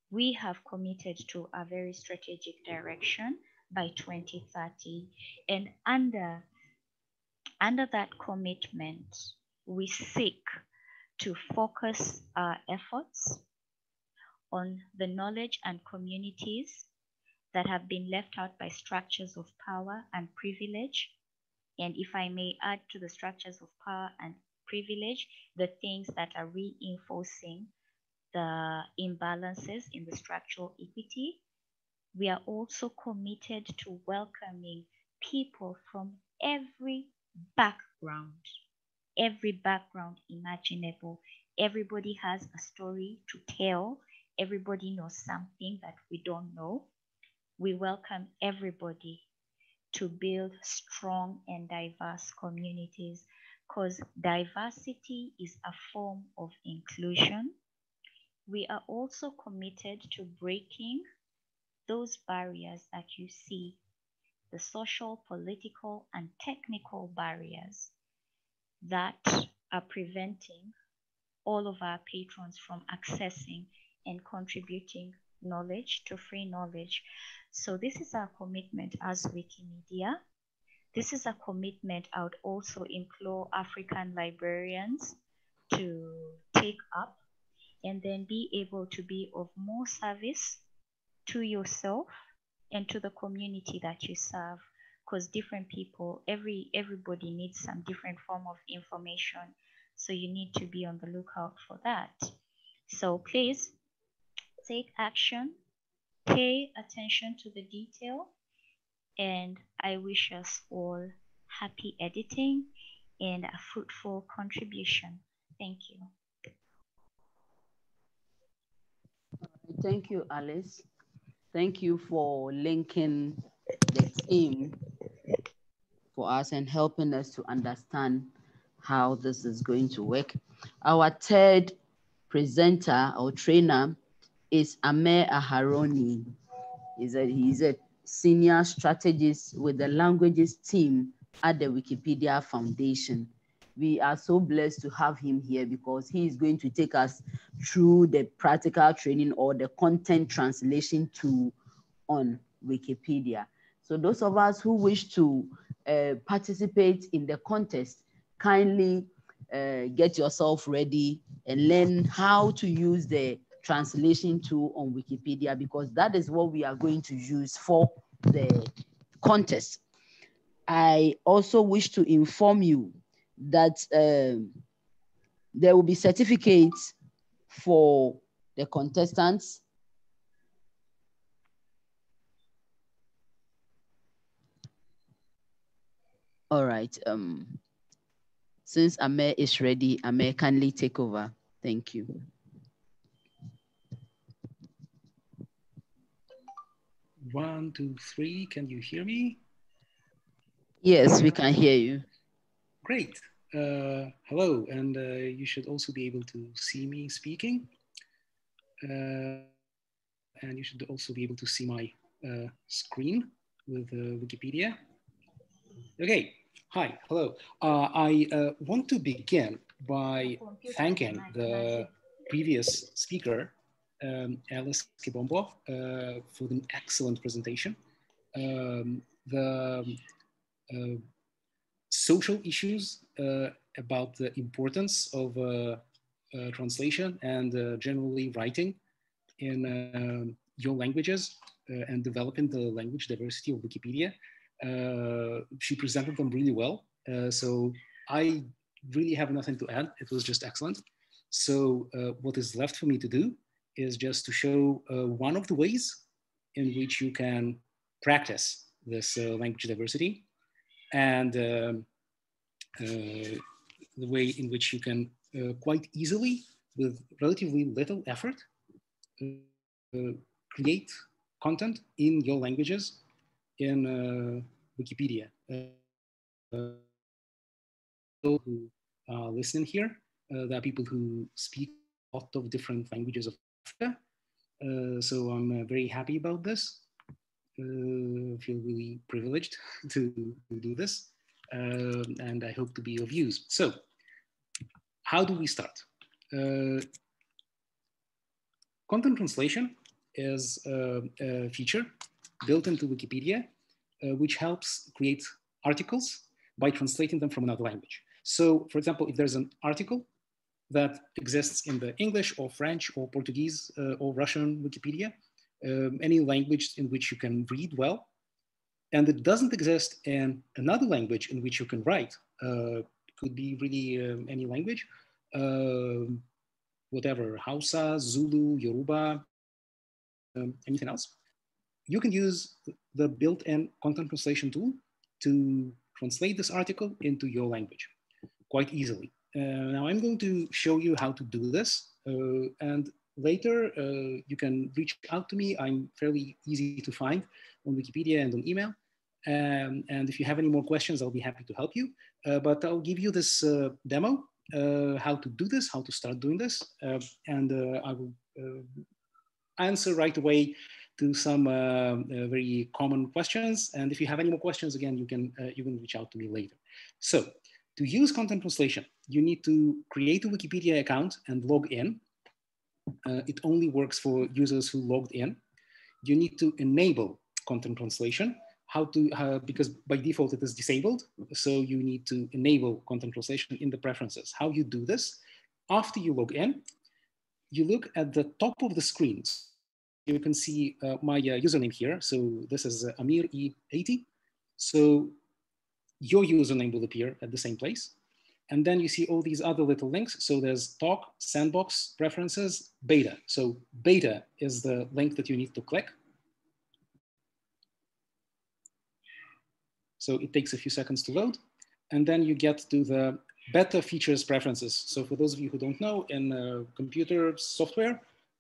we have committed to a very strategic direction by twenty thirty. And under, under that commitment, we seek to focus our efforts on the knowledge and communities that have been left out by structures of power and privilege. And if I may add to the structures of power and privilege, the things that are reinforcing the imbalances in the structural equity. We are also committed to welcoming people from every background, every background imaginable. Everybody has a story to tell. Everybody knows something that we don't know. We welcome everybody to build strong and diverse communities, because diversity is a form of inclusion. We are also committed to breaking those barriers that you see, the social, political, and technical barriers that are preventing all of our patrons from accessing and contributing knowledge to free knowledge. So this is our commitment as Wikimedia. This is a commitment I would also implore African librarians to take up, and then be able to be of more service to yourself and to the community that you serve, because different people, every everybody needs some different form of information. So you need to be on the lookout for that. So please take action, pay attention to the detail, and I wish us all happy editing and a fruitful contribution. Thank you. Thank you, Alice. Thank you for linking the team for us and helping us to understand how this is going to work. Our third presenter or trainer is Amir Aharoni. He's a, he's a senior strategist with the languages team at the Wikipedia Foundation. We are so blessed to have him here because he is going to take us through the practical training or the content translation tool on Wikipedia. So those of us who wish to uh, participate in the contest, kindly uh, get yourself ready and learn how to use the translation tool on Wikipedia, because that is what we are going to use for the contest. I also wish to inform you that um, there will be certificates for the contestants. All right, um, since Amir is ready, Amir, kindly take over. Thank you. One, two, three, can you hear me? Yes, we can hear you. Great. Uh, hello, and uh, you should also be able to see me speaking. Uh, and you should also be able to see my uh, screen with uh, Wikipedia. Okay, hi, hello. Uh, I uh, want to begin by thanking the previous speaker, um, Alice Kibombo, uh, for an excellent presentation. Um, the uh, social issues uh, about the importance of uh, uh, translation and uh, generally writing in uh, your languages uh, and developing the language diversity of Wikipedia. Uh, she presented them really well. Uh, so I really have nothing to add. It was just excellent. So uh, what is left for me to do is just to show uh, one of the ways in which you can practice this uh, language diversity and uh, uh, the way in which you can uh, quite easily, with relatively little effort, uh, create content in your languages in uh, Wikipedia. Uh, people who uh, listen here, uh, there are people who speak a lot of different languages of Africa. Uh, so I'm uh, very happy about this. Uh, I feel really privileged to, to do this. Uh, and I hope to be of use. So how do we start? Uh, content translation is a, a feature built into Wikipedia, uh, which helps create articles by translating them from another language. So for example, if there's an article that exists in the English or French or Portuguese uh, or Russian Wikipedia, um, any language in which you can read well, and it doesn't exist in another language in which you can write, uh, could be really um, any language, uh, whatever, Hausa, Zulu, Yoruba, um, anything else. You can use the built-in content translation tool to translate this article into your language quite easily. Uh, now I'm going to show you how to do this, uh, and later uh, you can reach out to me. I'm fairly easy to find on Wikipedia and on email. Um, and if you have any more questions, I'll be happy to help you. Uh, but I'll give you this uh, demo, uh, how to do this, how to start doing this. Uh, and uh, I will uh, answer right away to some uh, uh, very common questions. And if you have any more questions, again, you can, uh, you can reach out to me later. So to use content translation, you need to create a Wikipedia account and log in. Uh, it only works for users who logged in. You need to enable content translation. How to, uh, because by default it is disabled. So you need to enable content translation in the preferences. How you do this, after you log in, you look at the top of the screens. You can see uh, my uh, username here. So this is uh, Amir E eighty. So your username will appear at the same place. And then you see all these other little links. So there's talk, sandbox, preferences, beta. So beta is the link that you need to click. So it takes a few seconds to load. And then you get to the beta features preferences. So for those of you who don't know, in uh, computer software,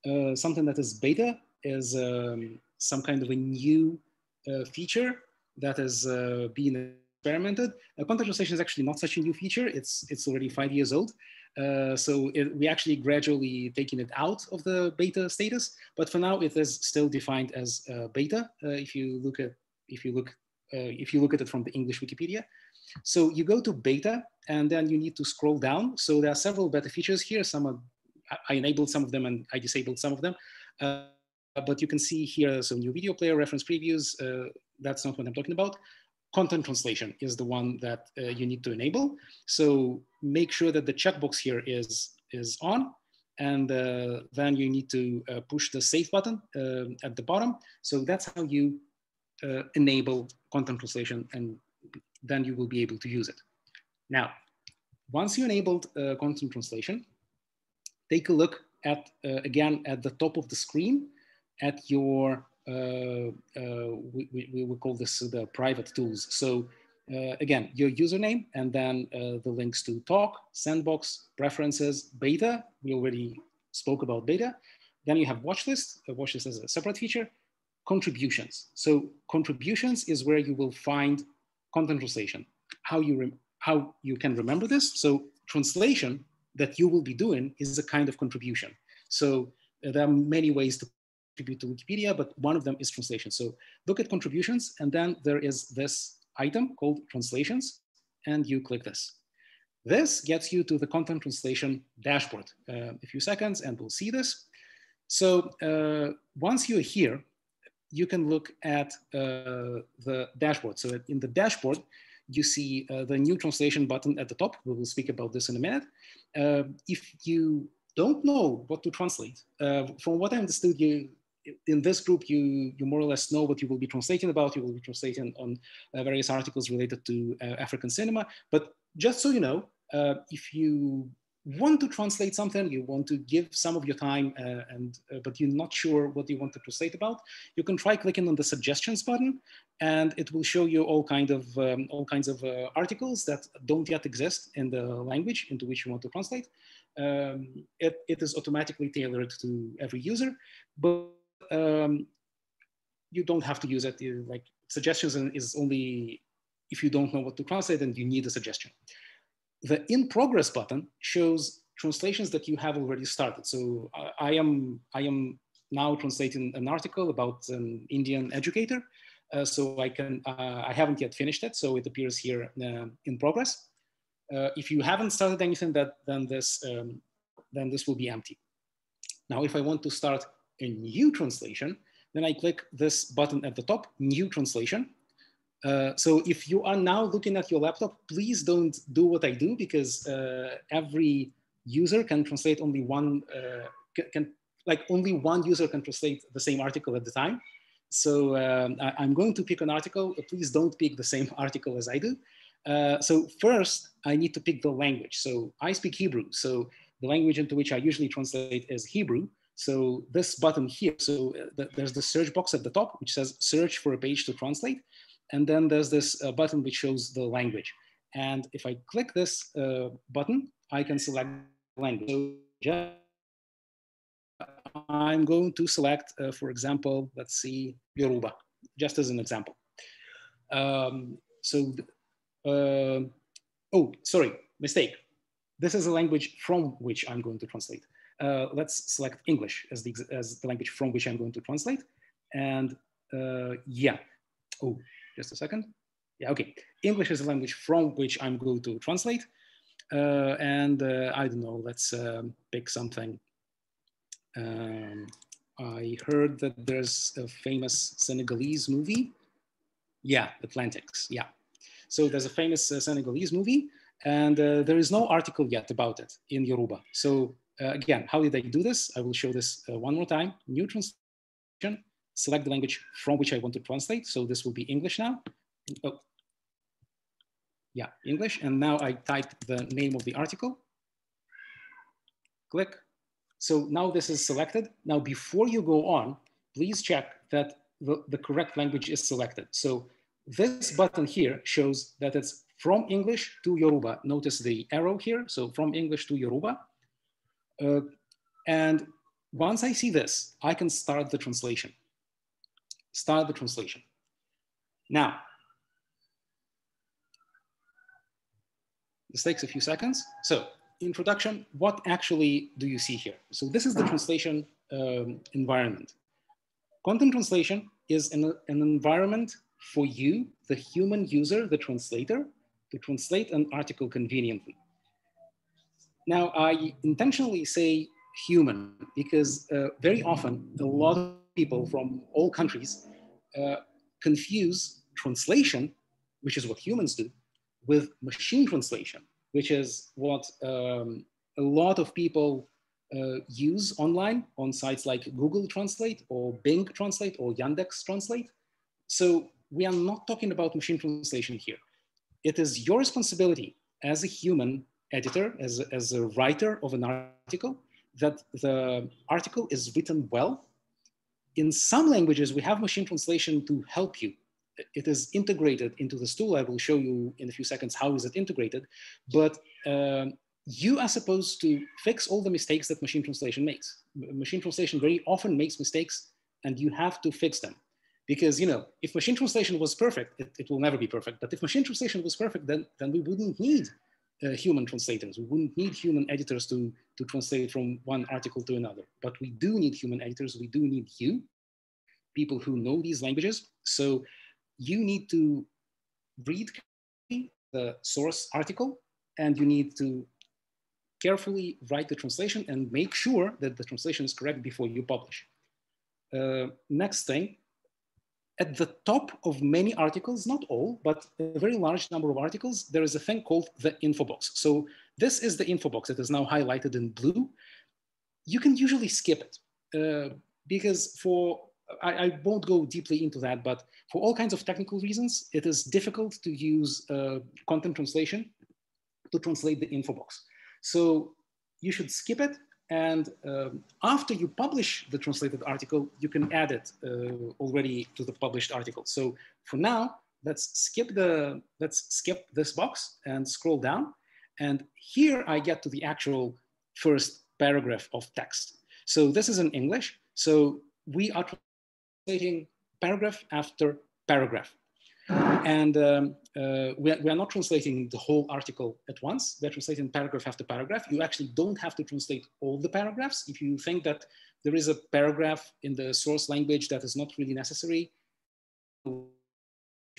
uh, something that is beta is um, some kind of a new uh, feature that is uh, being experimented. Uh, content translation is actually not such a new feature. It's, it's already five years old. Uh, so it, we actually gradually taking it out of the beta status. But for now, it is still defined as uh, beta. Uh, if you look at, if you look Uh, if you look at it from the English Wikipedia. So you go to beta and then you need to scroll down. So there are several beta features here. Some are, I enabled some of them and I disabled some of them. Uh, but you can see here, so new video player, reference previews. Uh, that's not what I'm talking about. Content translation is the one that uh, you need to enable. So make sure that the checkbox here is, is on. And uh, then you need to uh, push the save button uh, at the bottom. So that's how you Uh, enable content translation, and then you will be able to use it. Now, once you enabled uh, content translation, take a look at, uh, again, at the top of the screen, at your, uh, uh, we, we, we call this the private tools. So uh, again, your username, and then uh, the links to talk, sandbox, preferences, beta. We already spoke about beta. Then you have watchlist. Uh, watchlist is a separate feature. Contributions. So contributions is where you will find content translation, how you, how you can remember this. So translation that you will be doing is a kind of contribution. So uh, there are many ways to contribute to Wikipedia, but one of them is translation. So look at contributions, and then there is this item called translations, and you click this. This gets you to the content translation dashboard. Uh, a few seconds and we'll see this. So uh, once you're here, you can look at uh, the dashboard. So in the dashboard, you see uh, the new translation button at the top. We will speak about this in a minute. Uh, if you don't know what to translate, uh, from what I understood, you in this group, you, you more or less know what you will be translating about. You will be translating on uh, various articles related to uh, African cinema. But just so you know, uh, if you want to translate something, you want to give some of your time, uh, and uh, but you're not sure what you want to translate about, you can try clicking on the suggestions button, and it will show you all kind of um, all kinds of uh, articles that don't yet exist in the language into which you want to translate. Um, it, it is automatically tailored to every user, but um, you don't have to use it. You, like suggestions is only if you don't know what to translate and you need a suggestion. The in progress button shows translations that you have already started. So I, I am I am now translating an article about an Indian educator. Uh, so I can uh, I haven't yet finished it. So it appears here uh, in progress. Uh, if you haven't started anything, that then this um, then this will be empty. Now, if I want to start a new translation, then I click this button at the top, New Translation. Uh, so if you are now looking at your laptop, please don't do what I do, because uh, every user can translate only one, uh, can, like only one user can translate the same article at the time. So um, I, I'm going to pick an article. Please don't pick the same article as I do. Uh, so first, I need to pick the language. So I speak Hebrew. So the language into which I usually translate is Hebrew. So this button here, so th there's the search box at the top, which says search for a page to translate. And then there's this uh, button which shows the language. And if I click this uh, button, I can select language. So I'm going to select, uh, for example, let's see, Yoruba, just as an example. Um, so, uh, oh, sorry, mistake. This is a language from which I'm going to translate. Uh, let's select English as the, as the language from which I'm going to translate. And uh, yeah, oh. Just a second. Yeah, okay. English is a language from which I'm going to translate. Uh, and uh, I don't know, let's um, pick something. Um, I heard that there's a famous Senegalese movie. Yeah, Atlantics, yeah. So there's a famous uh, Senegalese movie, and uh, there is no article yet about it in Yoruba. So uh, again, how did I do this? I will show this uh, one more time. New translation. Select the language from which I want to translate. So this will be English now. Oh, yeah, English. And now I type the name of the article. Click. So now this is selected. Now, before you go on, please check that the, the correct language is selected. So this button here shows that it's from English to Yoruba. Notice the arrow here. So from English to Yoruba. Uh, and once I see this, I can start the translation. Start the translation. Now, this takes a few seconds. So, introduction, what actually do you see here? So this is the translation um, environment. Content translation is an, an environment for you, the human user, the translator, to translate an article conveniently. Now, I intentionally say human because uh, very often a lot of people from all countries uh, confuse translation, which is what humans do, with machine translation, which is what um, a lot of people uh, use online on sites like Google Translate or Bing Translate or Yandex Translate. So we are not talking about machine translation here. It is your responsibility as a human editor, as a, as a writer of an article, that the article is written well. In some languages, we have machine translation to help you. It is integrated into this tool. I will show you in a few seconds how is it integrated. But um, you are supposed to fix all the mistakes that machine translation makes. Machine translation very often makes mistakes, and you have to fix them. Because, you know, if machine translation was perfect, it, it will never be perfect. But if machine translation was perfect, then, then we wouldn't need uh, human translators. We wouldn't need human editors to to translate from one article to another. But we do need human editors. We do need you, people who know these languages. So you need to read the source article, and you need to carefully write the translation and make sure that the translation is correct before you publish. Uh, next thing, at the top of many articles, not all, but a very large number of articles, there is a thing called the info box. So this is the info box that is now highlighted in blue. You can usually skip it uh, because for, I, I won't go deeply into that, but for all kinds of technical reasons, it is difficult to use uh, content translation to translate the info box. So you should skip it. And um, after you publish the translated article, you can add it uh, already to the published article. So for now, let's skip the, let's skip this box and scroll down. And here I get to the actual first paragraph of text. So this is in English. So we are translating paragraph after paragraph. And um, uh, we, are, we are not translating the whole article at once. We're translating paragraph after paragraph. You actually don't have to translate all the paragraphs. If you think that there is a paragraph in the source language that is not really necessary, you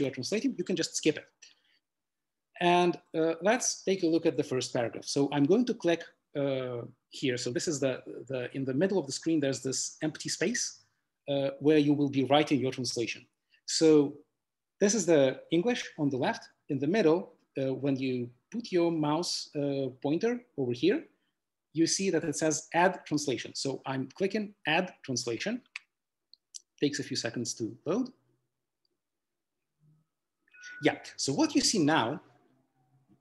are translating, you can just skip it. And uh, let's take a look at the first paragraph. So I'm going to click uh, here. So this is the, the, in the middle of the screen, there's this empty space uh, where you will be writing your translation. So this is the English on the left. In the middle, uh, when you put your mouse uh, pointer over here, you see that it says add translation. So I'm clicking add translation. Takes a few seconds to load. Yeah, so what you see now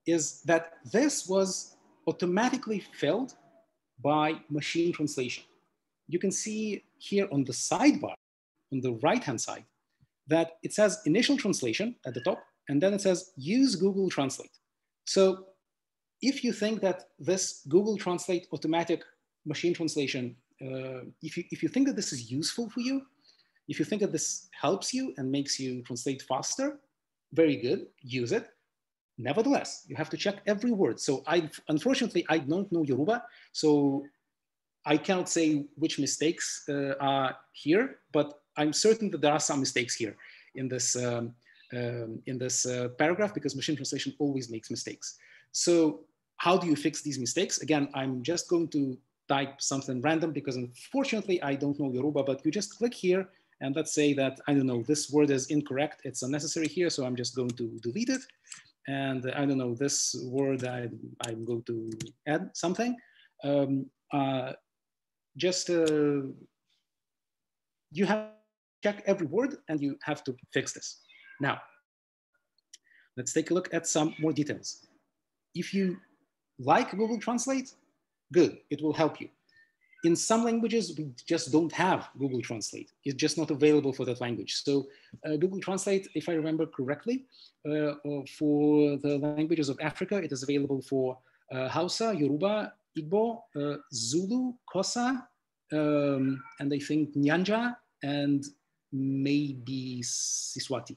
is that this was automatically filled by machine translation. You can see here on the sidebar, on the right-hand side, that it says initial translation at the top, and then it says use Google Translate. So if you think that this Google Translate automatic machine translation, uh, if, you, if you think that this is useful for you, if you think that this helps you and makes you translate faster, very good, use it. Nevertheless, you have to check every word. So I, unfortunately, I don't know Yoruba, so I cannot say which mistakes uh, are here, but I'm certain that there are some mistakes here in this, um, um, in this uh, paragraph, because machine translation always makes mistakes. So how do you fix these mistakes? Again, I'm just going to type something random because unfortunately I don't know Yoruba, but you just click here and let's say that, I don't know, this word is incorrect, it's unnecessary here, so I'm just going to delete it. And uh, I don't know, this word, I, I'm going to add something. Um, uh, just, uh, you have check every word and you have to fix this. Now, let's take a look at some more details. If you like Google Translate, good, it will help you. In some languages, we just don't have Google Translate. It's just not available for that language. So uh, Google Translate, if I remember correctly, uh, for the languages of Africa, it is available for uh, Hausa, Yoruba, Igbo, uh, Zulu, Xhosa, um, and I think Nyanja, and maybe Siswati.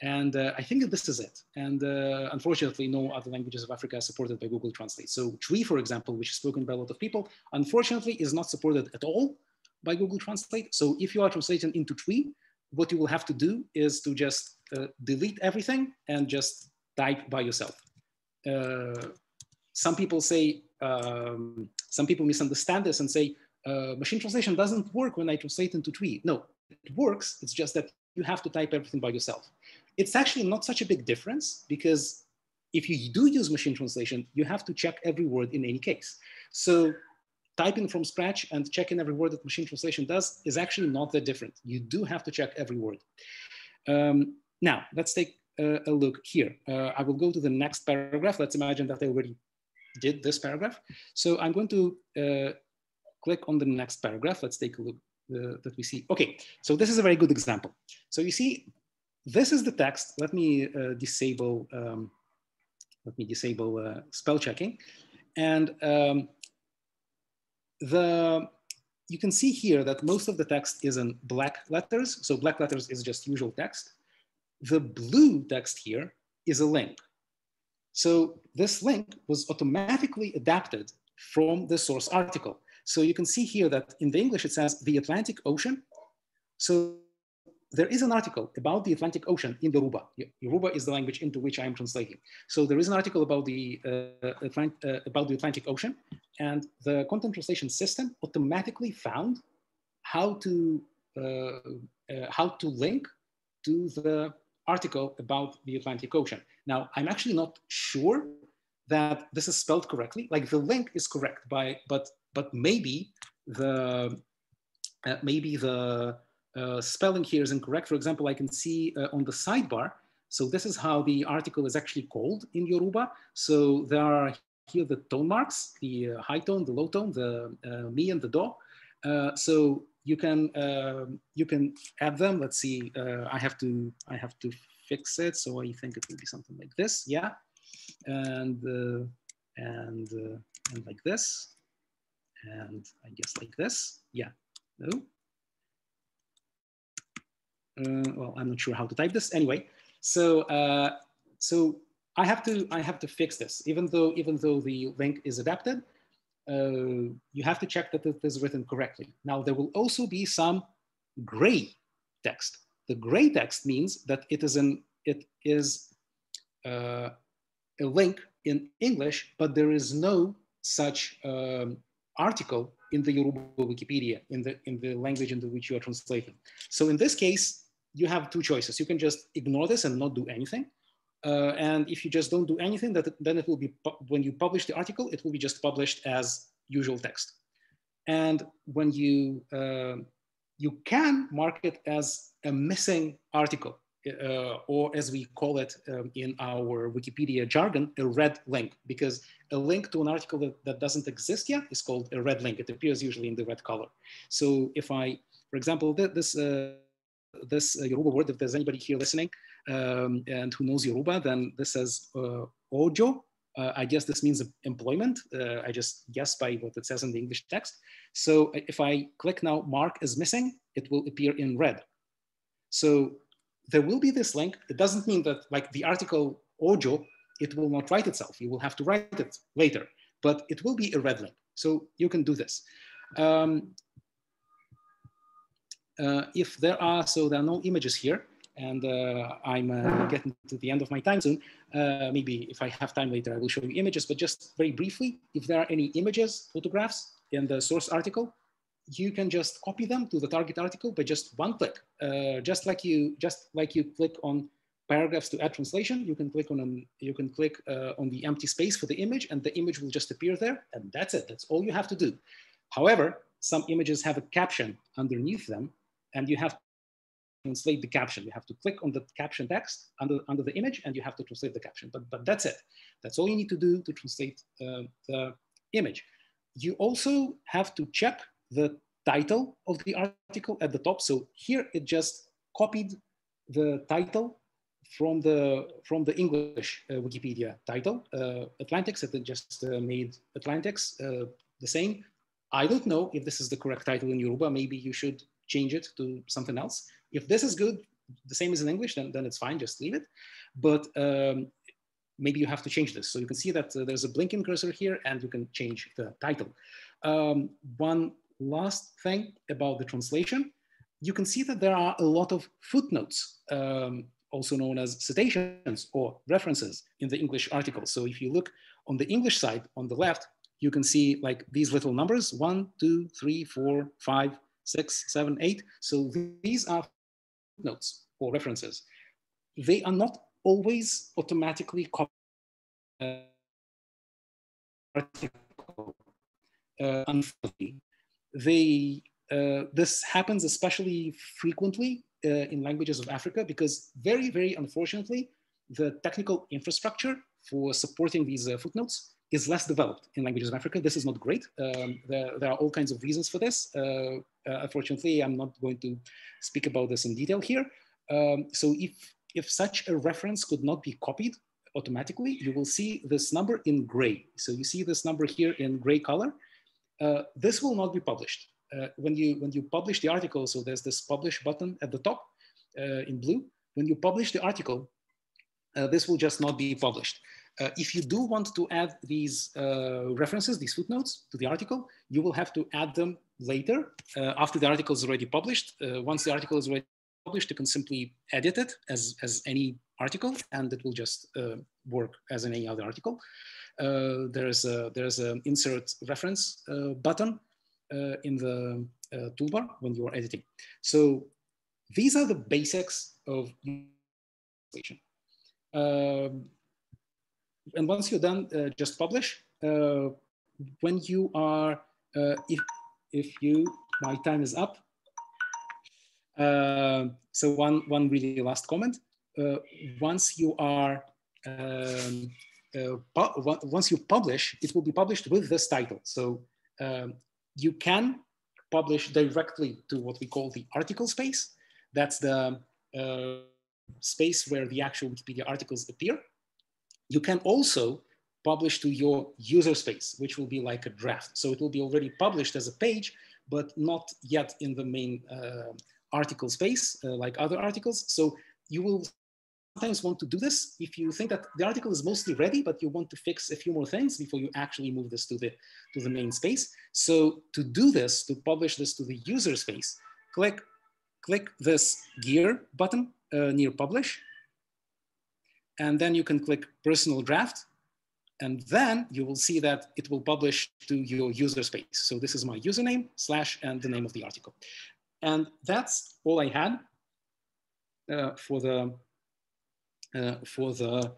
And uh, I think that this is it. And uh, unfortunately, no other languages of Africa are supported by Google Translate. So Twi, for example, which is spoken by a lot of people, unfortunately is not supported at all by Google Translate. So if you are translating into Twi, what you will have to do is to just uh, delete everything and just type by yourself. Uh, some people say, um, some people misunderstand this and say, Uh, machine translation doesn't work when I translate into Twi. No, it works. It's just that you have to type everything by yourself. It's actually not such a big difference because if you do use machine translation, you have to check every word in any case. So typing from scratch and checking every word that machine translation does is actually not that different. You do have to check every word. Um, now, let's take a, a look here. Uh, I will go to the next paragraph. Let's imagine that I already did this paragraph. So I'm going to uh, click on the next paragraph. Let's take a look uh, that we see. Okay, so this is a very good example. So you see, this is the text. Let me uh, disable, um, let me disable uh, spell checking. And um, the, you can see here that most of the text is in black letters. So black letters is just usual text. The blue text here is a link. So this link was automatically adapted from the source article. So you can see here that in the English, it says the Atlantic Ocean. So there is an article about the Atlantic Ocean in Yoruba. Yoruba is the language into which I am translating. So there is an article about the, uh, Atlant uh, about the Atlantic Ocean, and the content translation system automatically found how to, uh, uh, how to link to the article about the Atlantic Ocean. Now, I'm actually not sure that this is spelled correctly. Like the link is correct, by but but maybe the uh, maybe the uh, spelling here is incorrect. For example, I can see uh, on the sidebar. So this is how the article is actually called in Yoruba. So there are here the tone marks, the uh, high tone, the low tone, the uh, mi and the do. Uh, so you can uh, you can add them. Let's see. Uh, I have to I have to fix it. So I think it will be something like this. Yeah, and uh, and uh, and like this, and I guess like this. Yeah. No. Uh, well, I'm not sure how to type this. Anyway, so uh, so I have to I have to fix this. Even though even though the link is adapted. Uh, you have to check that it is written correctly. Now, there will also be some gray text. The gray text means that it is, an, it is uh, a link in English, but there is no such um, article in the Yoruba Wikipedia, in the, in the language into which you are translating. So in this case, you have two choices. You can just ignore this and not do anything. Uh, and if you just don't do anything, that, then it will be, when you publish the article, it will be just published as usual text. And when you, uh, you can mark it as a missing article, uh, or as we call it um, in our Wikipedia jargon, a red link, because a link to an article that, that doesn't exist yet is called a red link. It appears usually in the red color. So if I, for example, th this, uh, this uh, Yoruba word, if there's anybody here listening, Um, and who knows Yoruba, then this says uh, ojo. Uh, I guess this means employment. Uh, I just guess by what it says in the English text. So if I click now, mark as missing, it will appear in red. So there will be this link. It doesn't mean that like the article ojo, it will not write itself. You will have to write it later, but it will be a red link. So you can do this. Um, uh, if there are, so there are no images here. And uh, I'm uh, getting to the end of my time soon. Uh, maybe if I have time later, I will show you images, but just very briefly, if there are any images, photographs in the source article, you can just copy them to the target article by just one click. Uh, just like you, just like you click on paragraphs to add translation, you can click on an, you can click uh, on the empty space for the image, and the image will just appear there, and that's it. That's all you have to do. However, some images have a caption underneath them, and you have to translate the caption. You have to click on the caption text under, under the image, and you have to translate the caption, but, but that's it. That's all you need to do to translate uh, the image. You also have to check the title of the article at the top. So here it just copied the title from the, from the English uh, Wikipedia title, uh, Atlantics, it just uh, made Atlantics uh, the same. I don't know if this is the correct title in Yoruba. Maybe you should change it to something else. If this is good, the same as in English, then, then it's fine, just leave it. But um, maybe you have to change this. So you can see that uh, there's a blinking cursor here, and you can change the title. Um, one last thing about the translation. You can see that there are a lot of footnotes, um, also known as citations or references in the English article. So if you look on the English side on the left, you can see like these little numbers, one, two, three, four, five, six, seven, eight. So these are notes or references. They are not always automatically copied uh, article, uh, unfortunately. They, uh, this happens especially frequently uh, in languages of Africa, because very, very unfortunately, the technical infrastructure for supporting these uh, footnotes is less developed in languages of Africa. This is not great. Um, there, there are all kinds of reasons for this. Uh, Uh, unfortunately, I'm not going to speak about this in detail here. Um, so if, if such a reference could not be copied automatically, you will see this number in gray. So you see this number here in gray color. Uh, this will not be published. Uh, when, you, when you publish the article, so there's this publish button at the top uh, in blue. When you publish the article, uh, this will just not be published. Uh, if you do want to add these uh, references, these footnotes to the article, you will have to add them later, uh, after the article is already published. Uh, once the article is already published, you can simply edit it as, as any article, and it will just uh, work as in any other article. Uh, there is a, there is an insert reference uh, button uh, in the uh, toolbar when you are editing. So these are the basics of translation. Um, and once you're done, uh, just publish. Uh, when you are, uh, if If you, my time is up. Uh, so one, one really last comment. Uh, once you are um, uh, once you publish, it will be published with this title. So um, you can publish directly to what we call the article space. That's the uh, space where the actual Wikipedia articles appear. You can also publish to your user space, which will be like a draft. So it will be already published as a page, but not yet in the main uh, article space, uh, like other articles. So you will sometimes want to do this if you think that the article is mostly ready, but you want to fix a few more things before you actually move this to the, to the main space. So to do this, to publish this to the user space, click, click this gear button uh, near publish. And then you can click personal draft. And then you will see that it will publish to your user space. So this is my username slash and the name of the article. And that's all I had uh, for the, uh, for the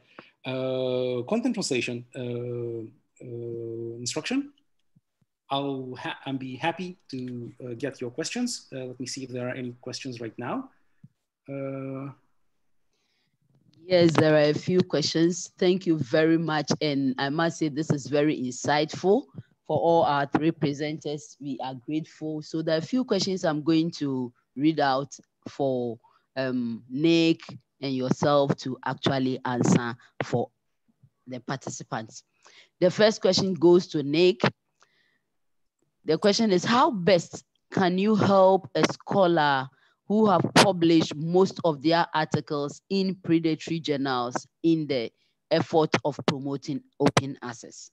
uh, content translation uh, uh, instruction. I'll, ha I'll be happy to uh, get your questions. Uh, let me see if there are any questions right now. Uh, Yes, there are a few questions. Thank you very much. And I must say, this is very insightful for all our three presenters. We are grateful. So there are a few questions I'm going to read out for um, Nick and yourself to actually answer for the participants. The first question goes to Nick. The question is, how best can you help a scholar who have published most of their articles in predatory journals in the effort of promoting open access?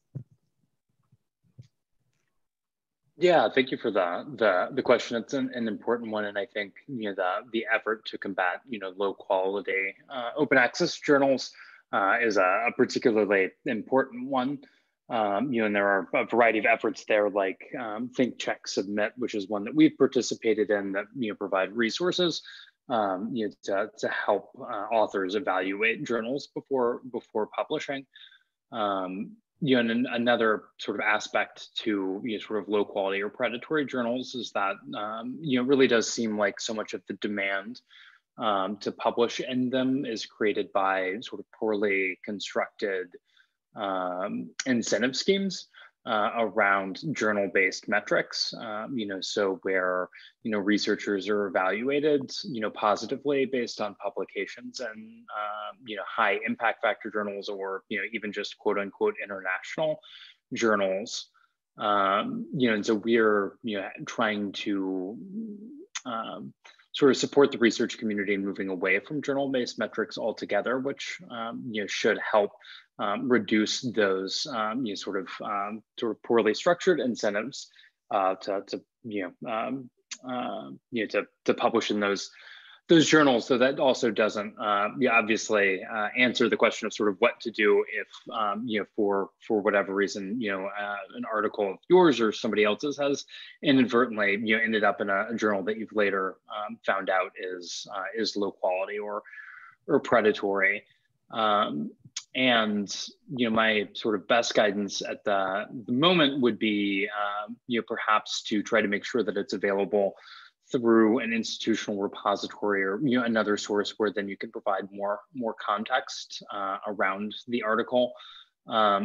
Yeah, thank you for that. The, the question, it's an, an important one. And I think, you know, the, the effort to combat, you know, low quality uh, open access journals uh, is a, a particularly important one. Um, you know, and there are a variety of efforts there, like um, Think, Check, Submit, which is one that we've participated in that, you know, provide resources, um, you know, to, to help uh, authors evaluate journals before before publishing. Um, you know, and another sort of aspect to, you know, sort of low quality or predatory journals is that, um, you know, it really does seem like so much of the demand um, to publish in them is created by sort of poorly constructed Um, incentive schemes uh, around journal-based metrics, um, you know, so where, you know, researchers are evaluated, you know, positively based on publications and, uh, you know, high impact factor journals or, you know, even just quote unquote international journals, um, you know, and so we're, you know, trying to um, sort of support the research community in moving away from journal-based metrics altogether, which, um, you know, should help Um, reduce those um, you know, sort of um, sort of poorly structured incentives uh, to, to you know um, uh, you know to to publish in those those journals. So that also doesn't uh, yeah, obviously uh, answer the question of sort of what to do if um, you know for for whatever reason, you know, uh, an article of yours or somebody else's has inadvertently, you know, ended up in a, a journal that you've later um, found out is uh, is low quality or or predatory. Um, And, you know, my sort of best guidance at the, the moment would be, uh, you know, perhaps to try to make sure that it's available through an institutional repository or, you know, another source where then you can provide more, more context uh, around the article. Um,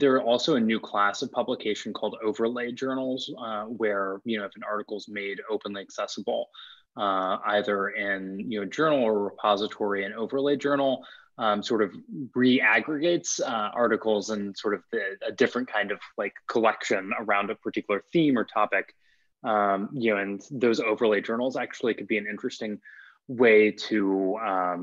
there are also a new class of publication called overlay journals, uh, where, you know, if an article is made openly accessible, uh, either in, you know, journal or repository, an overlay journal, Um, sort of re-aggregates uh, articles and sort of the, a different kind of like collection around a particular theme or topic, um, you know, and those overlay journals actually could be an interesting way to, um,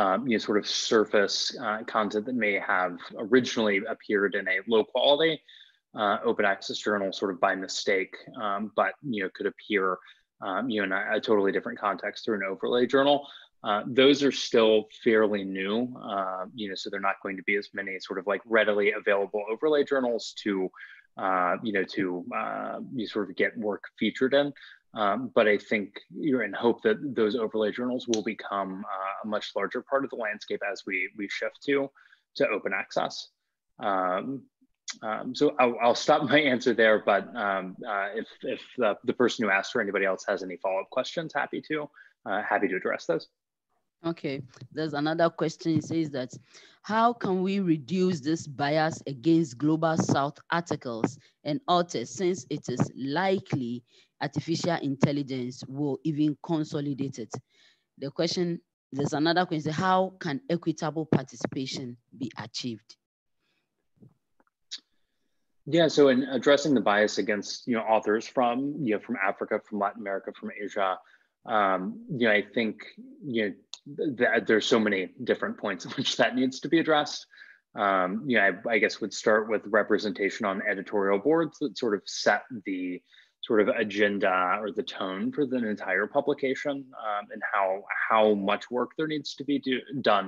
um, you know, sort of surface uh, content that may have originally appeared in a low quality uh, open access journal sort of by mistake, um, but, you know, could appear, um, you know, in a, a totally different context through an overlay journal. Uh, those are still fairly new, uh, you know, so they're not going to be as many sort of like readily available overlay journals to, uh, you know, to uh, you sort of get work featured in. Um, but I think you're in hope that those overlay journals will become uh, a much larger part of the landscape as we we shift to to open access. Um, um, so I'll, I'll stop my answer there. But um, uh, if if the, the person who asked or anybody else has any follow up questions, happy to uh, happy to address those. Okay, there's another question. It says that, how can we reduce this bias against Global South articles and authors, since it is likely artificial intelligence will even consolidate it? The question, there's another question, how can equitable participation be achieved? Yeah, so in addressing the bias against, you know, authors from, you know, from Africa, from Latin America, from Asia, um, you know, I think, you know, That there's so many different points in which that needs to be addressed. Um, you know, I, I guess would start with representation on editorial boards that sort of set the sort of agenda or the tone for the entire publication, um, and how how much work there needs to be do, done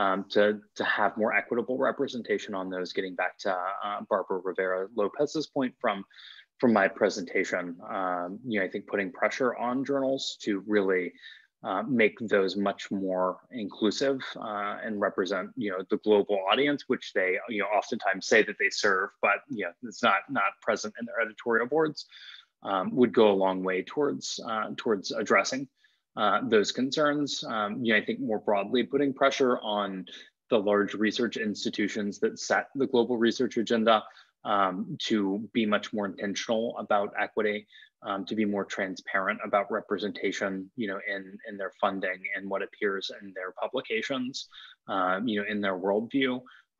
um, to to have more equitable representation on those. Getting back to uh, Barbara Rivera-Lopez's point from from my presentation, um, you know, I think putting pressure on journals to really Uh, make those much more inclusive uh, and represent, you know, the global audience, which they, you know, oftentimes say that they serve, but you know, it's not not present in their editorial boards, um, would go a long way towards uh, towards addressing uh, those concerns. Um, you know, I think more broadly, putting pressure on the large research institutions that set the global research agenda um, to be much more intentional about equity. Um, to be more transparent about representation, you know, in, in their funding and what appears in their publications, um, you know, in their worldview,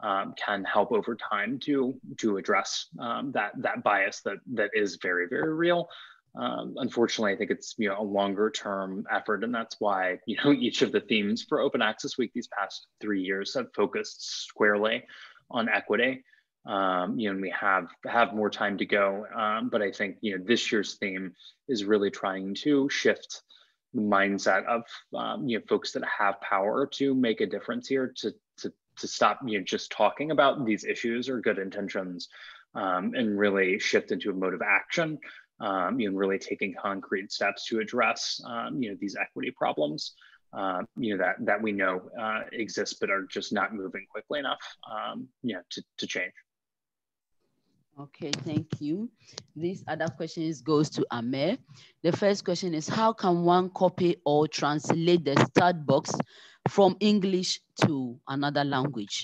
um, can help over time to to address um, that that bias that that is very, very real. Um, unfortunately, I think it's, you know, a longer term effort, and that's why, you know, each of the themes for Open Access Week these past three years have focused squarely on equity. Um, you know, and we have have more time to go, um, but I think, you know, this year's theme is really trying to shift the mindset of um, you know, folks that have power to make a difference here, to to to stop, you know, just talking about these issues or good intentions, um, and really shift into a mode of action, um, you know, really taking concrete steps to address um, you know, these equity problems. Uh, you know, that that we know uh, exists, but are just not moving quickly enough, um, you know, to to change. Okay, thank you. This other question goes to Amir. The first question is, how can one copy or translate the start box from English to another language?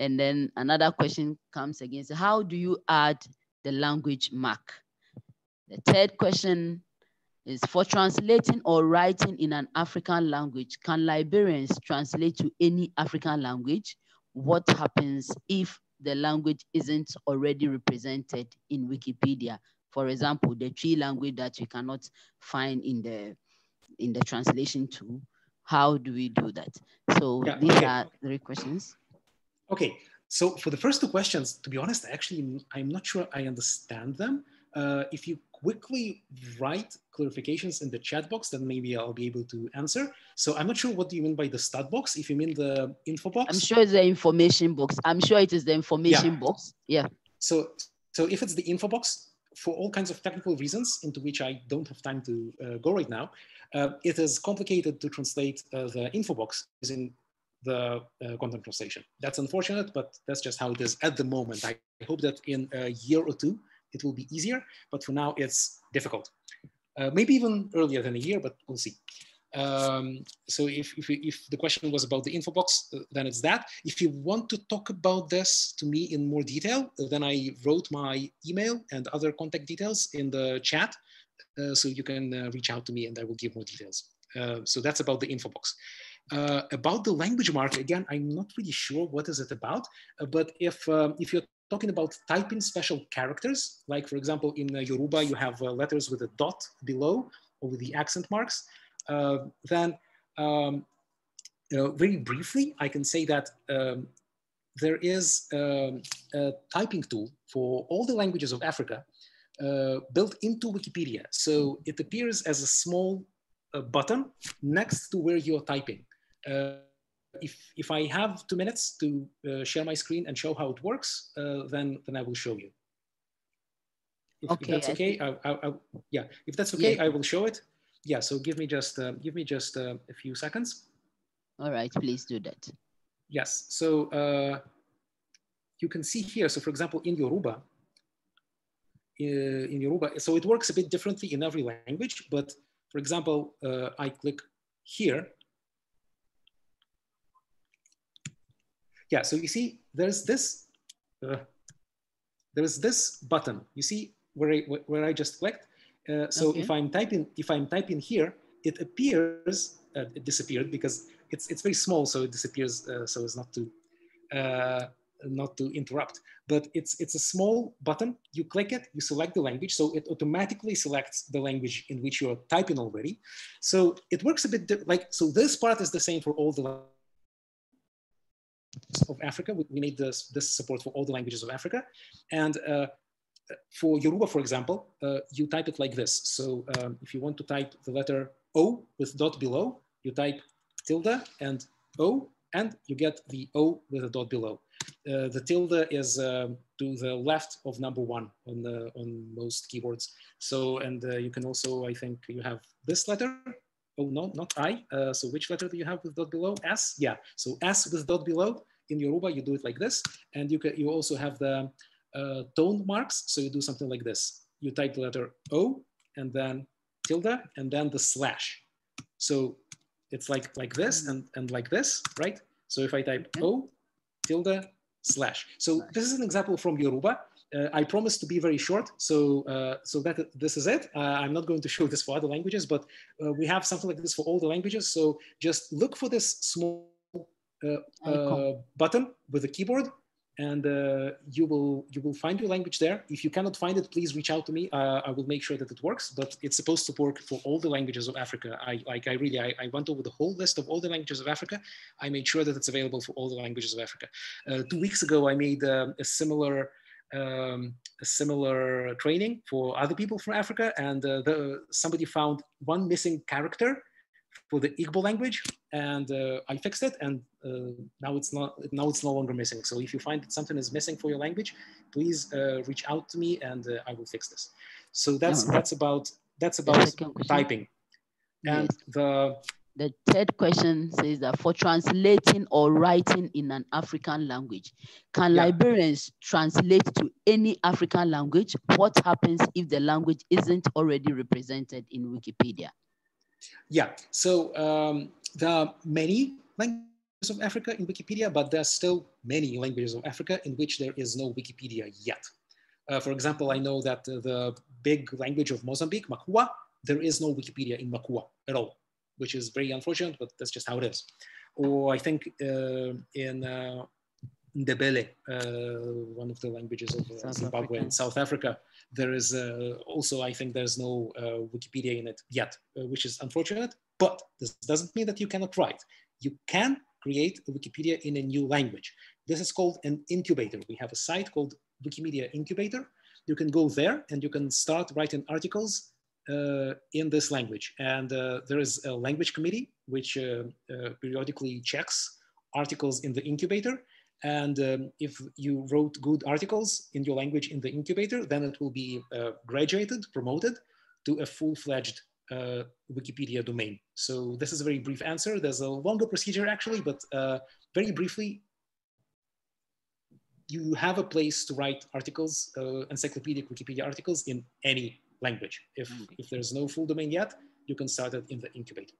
And then another question comes again, so how do you add the language mark? The third question is, for translating or writing in an African language, can Liberians translate to any African language? What happens if the language isn't already represented in Wikipedia? For example, the Twi language that you cannot find in the in the translation tool. How do we do that? So yeah, these okay. are three questions. Okay, so for the first two questions, to be honest, actually, I'm not sure I understand them. Uh, if you quickly write clarifications in the chat box, then maybe I'll be able to answer. So I'm not sure what do you mean by the stat box, if you mean the info box? I'm sure it's the information box. I'm sure it is the information yeah. box, yeah. So, so if it's the info box, for all kinds of technical reasons into which I don't have time to uh, go right now, uh, it is complicated to translate uh, the info box using the uh, content translation. That's unfortunate, but that's just how it is at the moment. I hope that in a year or two, it will be easier, but for now it's difficult. Uh, maybe even earlier than a year, but we'll see. Um, so if, if, if the question was about the info box, uh, then it's that. If you want to talk about this to me in more detail, then I wrote my email and other contact details in the chat. Uh, so you can uh, reach out to me and I will give more details. Uh, so that's about the info box. Uh, about the language mark, again, I'm not really sure what is it about, uh, but if, um, if you're talking about typing special characters, like for example, in uh, Yoruba, you have uh, letters with a dot below or with the accent marks, uh, then um, you know, very briefly, I can say that um, there is um, a typing tool for all the languages of Africa uh, built into Wikipedia. So it appears as a small uh, button next to where you're typing. Uh, If, if I have two minutes to uh, share my screen and show how it works, uh, then, then I will show you. If, okay, if that's okay, I, I, I, yeah, if that's okay, yeah. I will show it. Yeah, so give me just, uh, give me just uh, a few seconds. All right, please do that. Yes, so uh, you can see here, so for example, in Yoruba, in Yoruba, so it works a bit differently in every language, but for example, uh, I click here, Yeah, so you see, there's this, uh, there's this button, you see where I, where I just clicked. Uh, so okay. if I'm typing, if I'm typing here, it appears, uh, it disappeared because it's, it's very small. So it disappears. Uh, so as not to, uh, not to interrupt, but it's, it's a small button. You click it, you select the language. So it automatically selects the language in which you're typing already. So it works a bit like, so this part is the same for all the languages of Africa. We, we made this, this support for all the languages of Africa. And, uh, for Yoruba, for example, uh, you type it like this. So um, if you want to type the letter O with dot below, you type tilde and O, and you get the O with a dot below. Uh, the tilde is uh, to the left of number one on the, on most keyboards. So, and uh, you can also, I think you have this letter. Oh, no, not I. Uh, so which letter do you have with dot below? S? Yeah. So S with dot below. In Yoruba, you do it like this. And you can, you also have the Uh, tone marks. So you do something like this. You type the letter O and then tilde and then the slash. So it's like, like this and, and like this, right? So if I type O, tilde, slash. So this is an example from Yoruba. Uh, I promise to be very short. So, uh, so that this is it. Uh, I'm not going to show this for other languages, but uh, we have something like this for all the languages. So just look for this small uh, uh, button with the keyboard. And uh, you will you will find your language there. If you cannot find it, please reach out to me. Uh, I will make sure that it works. But it's supposed to work for all the languages of Africa. I like I really I, I went over the whole list of all the languages of Africa. I made sure that it's available for all the languages of Africa. Uh, two weeks ago, I made um, a similar um, a similar training for other people from Africa, and uh, the, somebody found one missing character for the Igbo language, and uh, I fixed it, and uh, now it's not now it's no longer missing. So if you find that something is missing for your language, please uh, reach out to me, and uh, I will fix this. So that's yeah. that's about that's about typing. And yes. the the third question says that for translating or writing in an African language, can yeah. librarians translate to any African language? What happens if the language isn't already represented in Wikipedia? Yeah, so um, there are many languages of Africa in Wikipedia, but there are still many languages of Africa in which there is no Wikipedia yet. Uh, for example, I know that uh, the big language of Mozambique, Makua, there is no Wikipedia in Makua at all, which is very unfortunate, but that's just how it is. Or I think uh, in uh, Ndebele, uh, one of the languages of uh, Zimbabwe and South Africa, there is uh, also, I think there's no uh, Wikipedia in it yet, uh, which is unfortunate, but this doesn't mean that you cannot write. You can create a Wikipedia in a new language. This is called an incubator. We have a site called Wikimedia Incubator. You can go there and you can start writing articles uh, in this language. And uh, there is a language committee, which uh, uh, periodically checks articles in the incubator. And um, if you wrote good articles in your language in the incubator, then it will be uh, graduated, promoted to a full-fledged uh, Wikipedia domain. So this is a very brief answer. There's a longer procedure actually, but uh, very briefly, you have a place to write articles, uh, encyclopedic Wikipedia articles in any language. If, mm-hmm. if there's no full domain yet, you can start it in the incubator.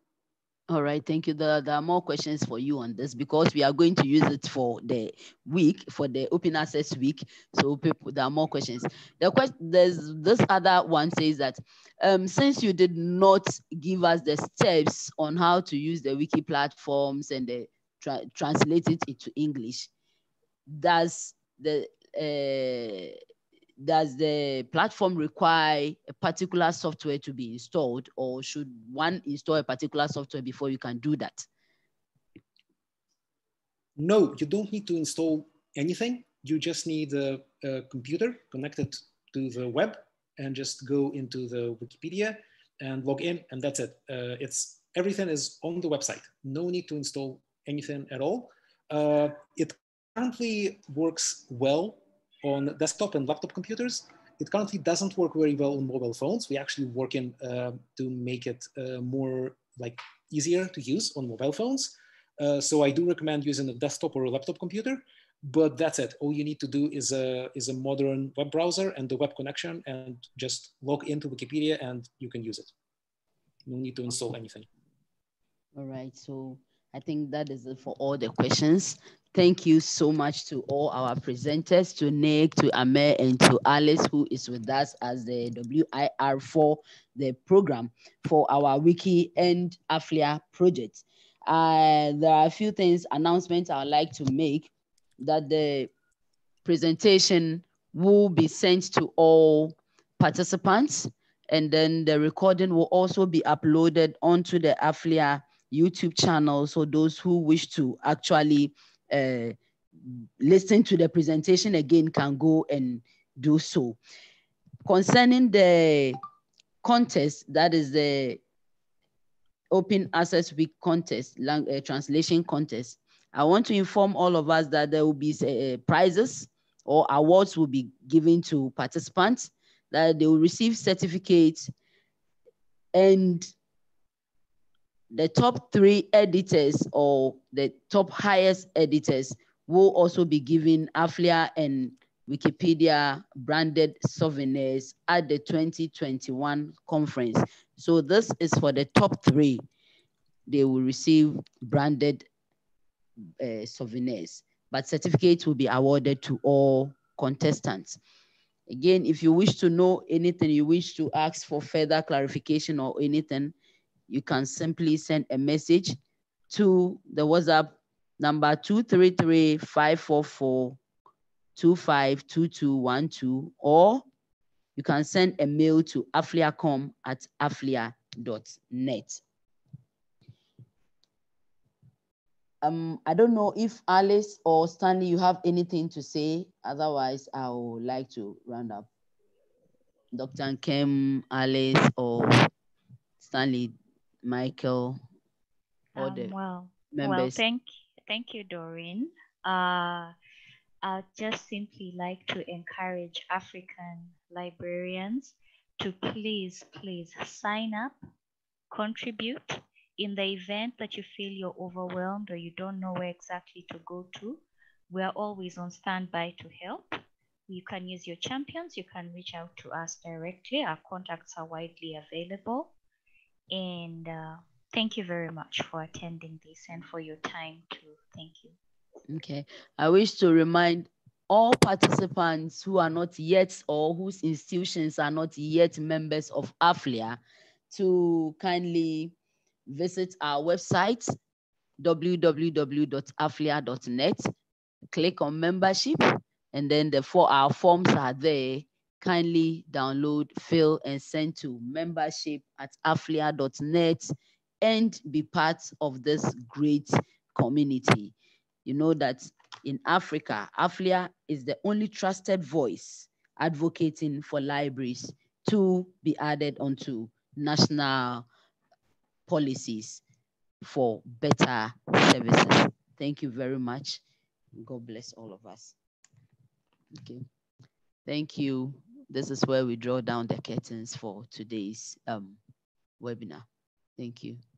All right, thank you. There, there are more questions for you on this because we are going to use it for the week, for the open access week. So people, there are more questions. The question, there's this other one says that um, since you did not give us the steps on how to use the wiki platforms and the tra translate it into English, does the uh, does the platform require a particular software to be installed, or should one install a particular software before you can do that? No, you don't need to install anything. You just need a, a computer connected to the web and just go into the Wikipedia and log in, and that's it. Uh, it's everything is on the website. No need to install anything at all. Uh, it currently works well on desktop and laptop computers. It currently doesn't work very well on mobile phones. We actually work in uh, to make it uh, more like easier to use on mobile phones. Uh, so I do recommend using a desktop or a laptop computer, but that's it. All you need to do is a, is a modern web browser and the web connection, and just log into Wikipedia and you can use it. No need to install anything. All right, so I think that is it for all the questions. Thank you so much to all our presenters, to Nick, to Amir, and to Alice, who is with us as the W I R for the program for our Wiki and AFLIA project. Uh, there are a few things, announcements I'd like to make, that the presentation will be sent to all participants, and then the recording will also be uploaded onto the AFLIA YouTube channel, so those who wish to actually Uh, listen to the presentation again can go and do so. Concerning the contest, that is the Open Access Week contest, language, uh, translation contest, I want to inform all of us that there will be uh, prizes or awards will be given to participants, that they will receive certificates, and the top three editors or the top highest editors will also be given AFLIA and Wikipedia branded souvenirs at the twenty twenty-one conference. So this is for the top three. They will receive branded uh, souvenirs, but certificates will be awarded to all contestants. Again, if you wish to know anything, you wish to ask for further clarification or anything, you can simply send a message to the WhatsApp number two three three, five four four, two five two two one two, or you can send a mail to afliacom at aflia dot net. Um, I don't know if Alice or Stanley, you have anything to say. Otherwise, I would like to round up. Doctor Nkem, Alice, or Stanley, Michael, or um, the well, members. Well, thank, thank you, Doreen. Uh, I'd just simply like to encourage African librarians to please, please sign up, contribute. In the event that you feel you're overwhelmed or you don't know where exactly to go to, we're always on standby to help. You can use your champions. You can reach out to us directly. Our contacts are widely available. And uh, thank you very much for attending this and for your time too. Thank you. Okay. I wish to remind all participants who are not yet or whose institutions are not yet members of AFLIA to kindly visit our website, w w w dot aflia dot net, click on membership, and then the four our forms are there. Kindly download, fill, and send to membership at aflia dot net and be part of this great community. You know that in Africa, AFLIA is the only trusted voice advocating for libraries to be added onto national policies for better services. Thank you very much. God bless all of us. Okay. Thank you. This is where we draw down the curtains for today's um, webinar. Thank you.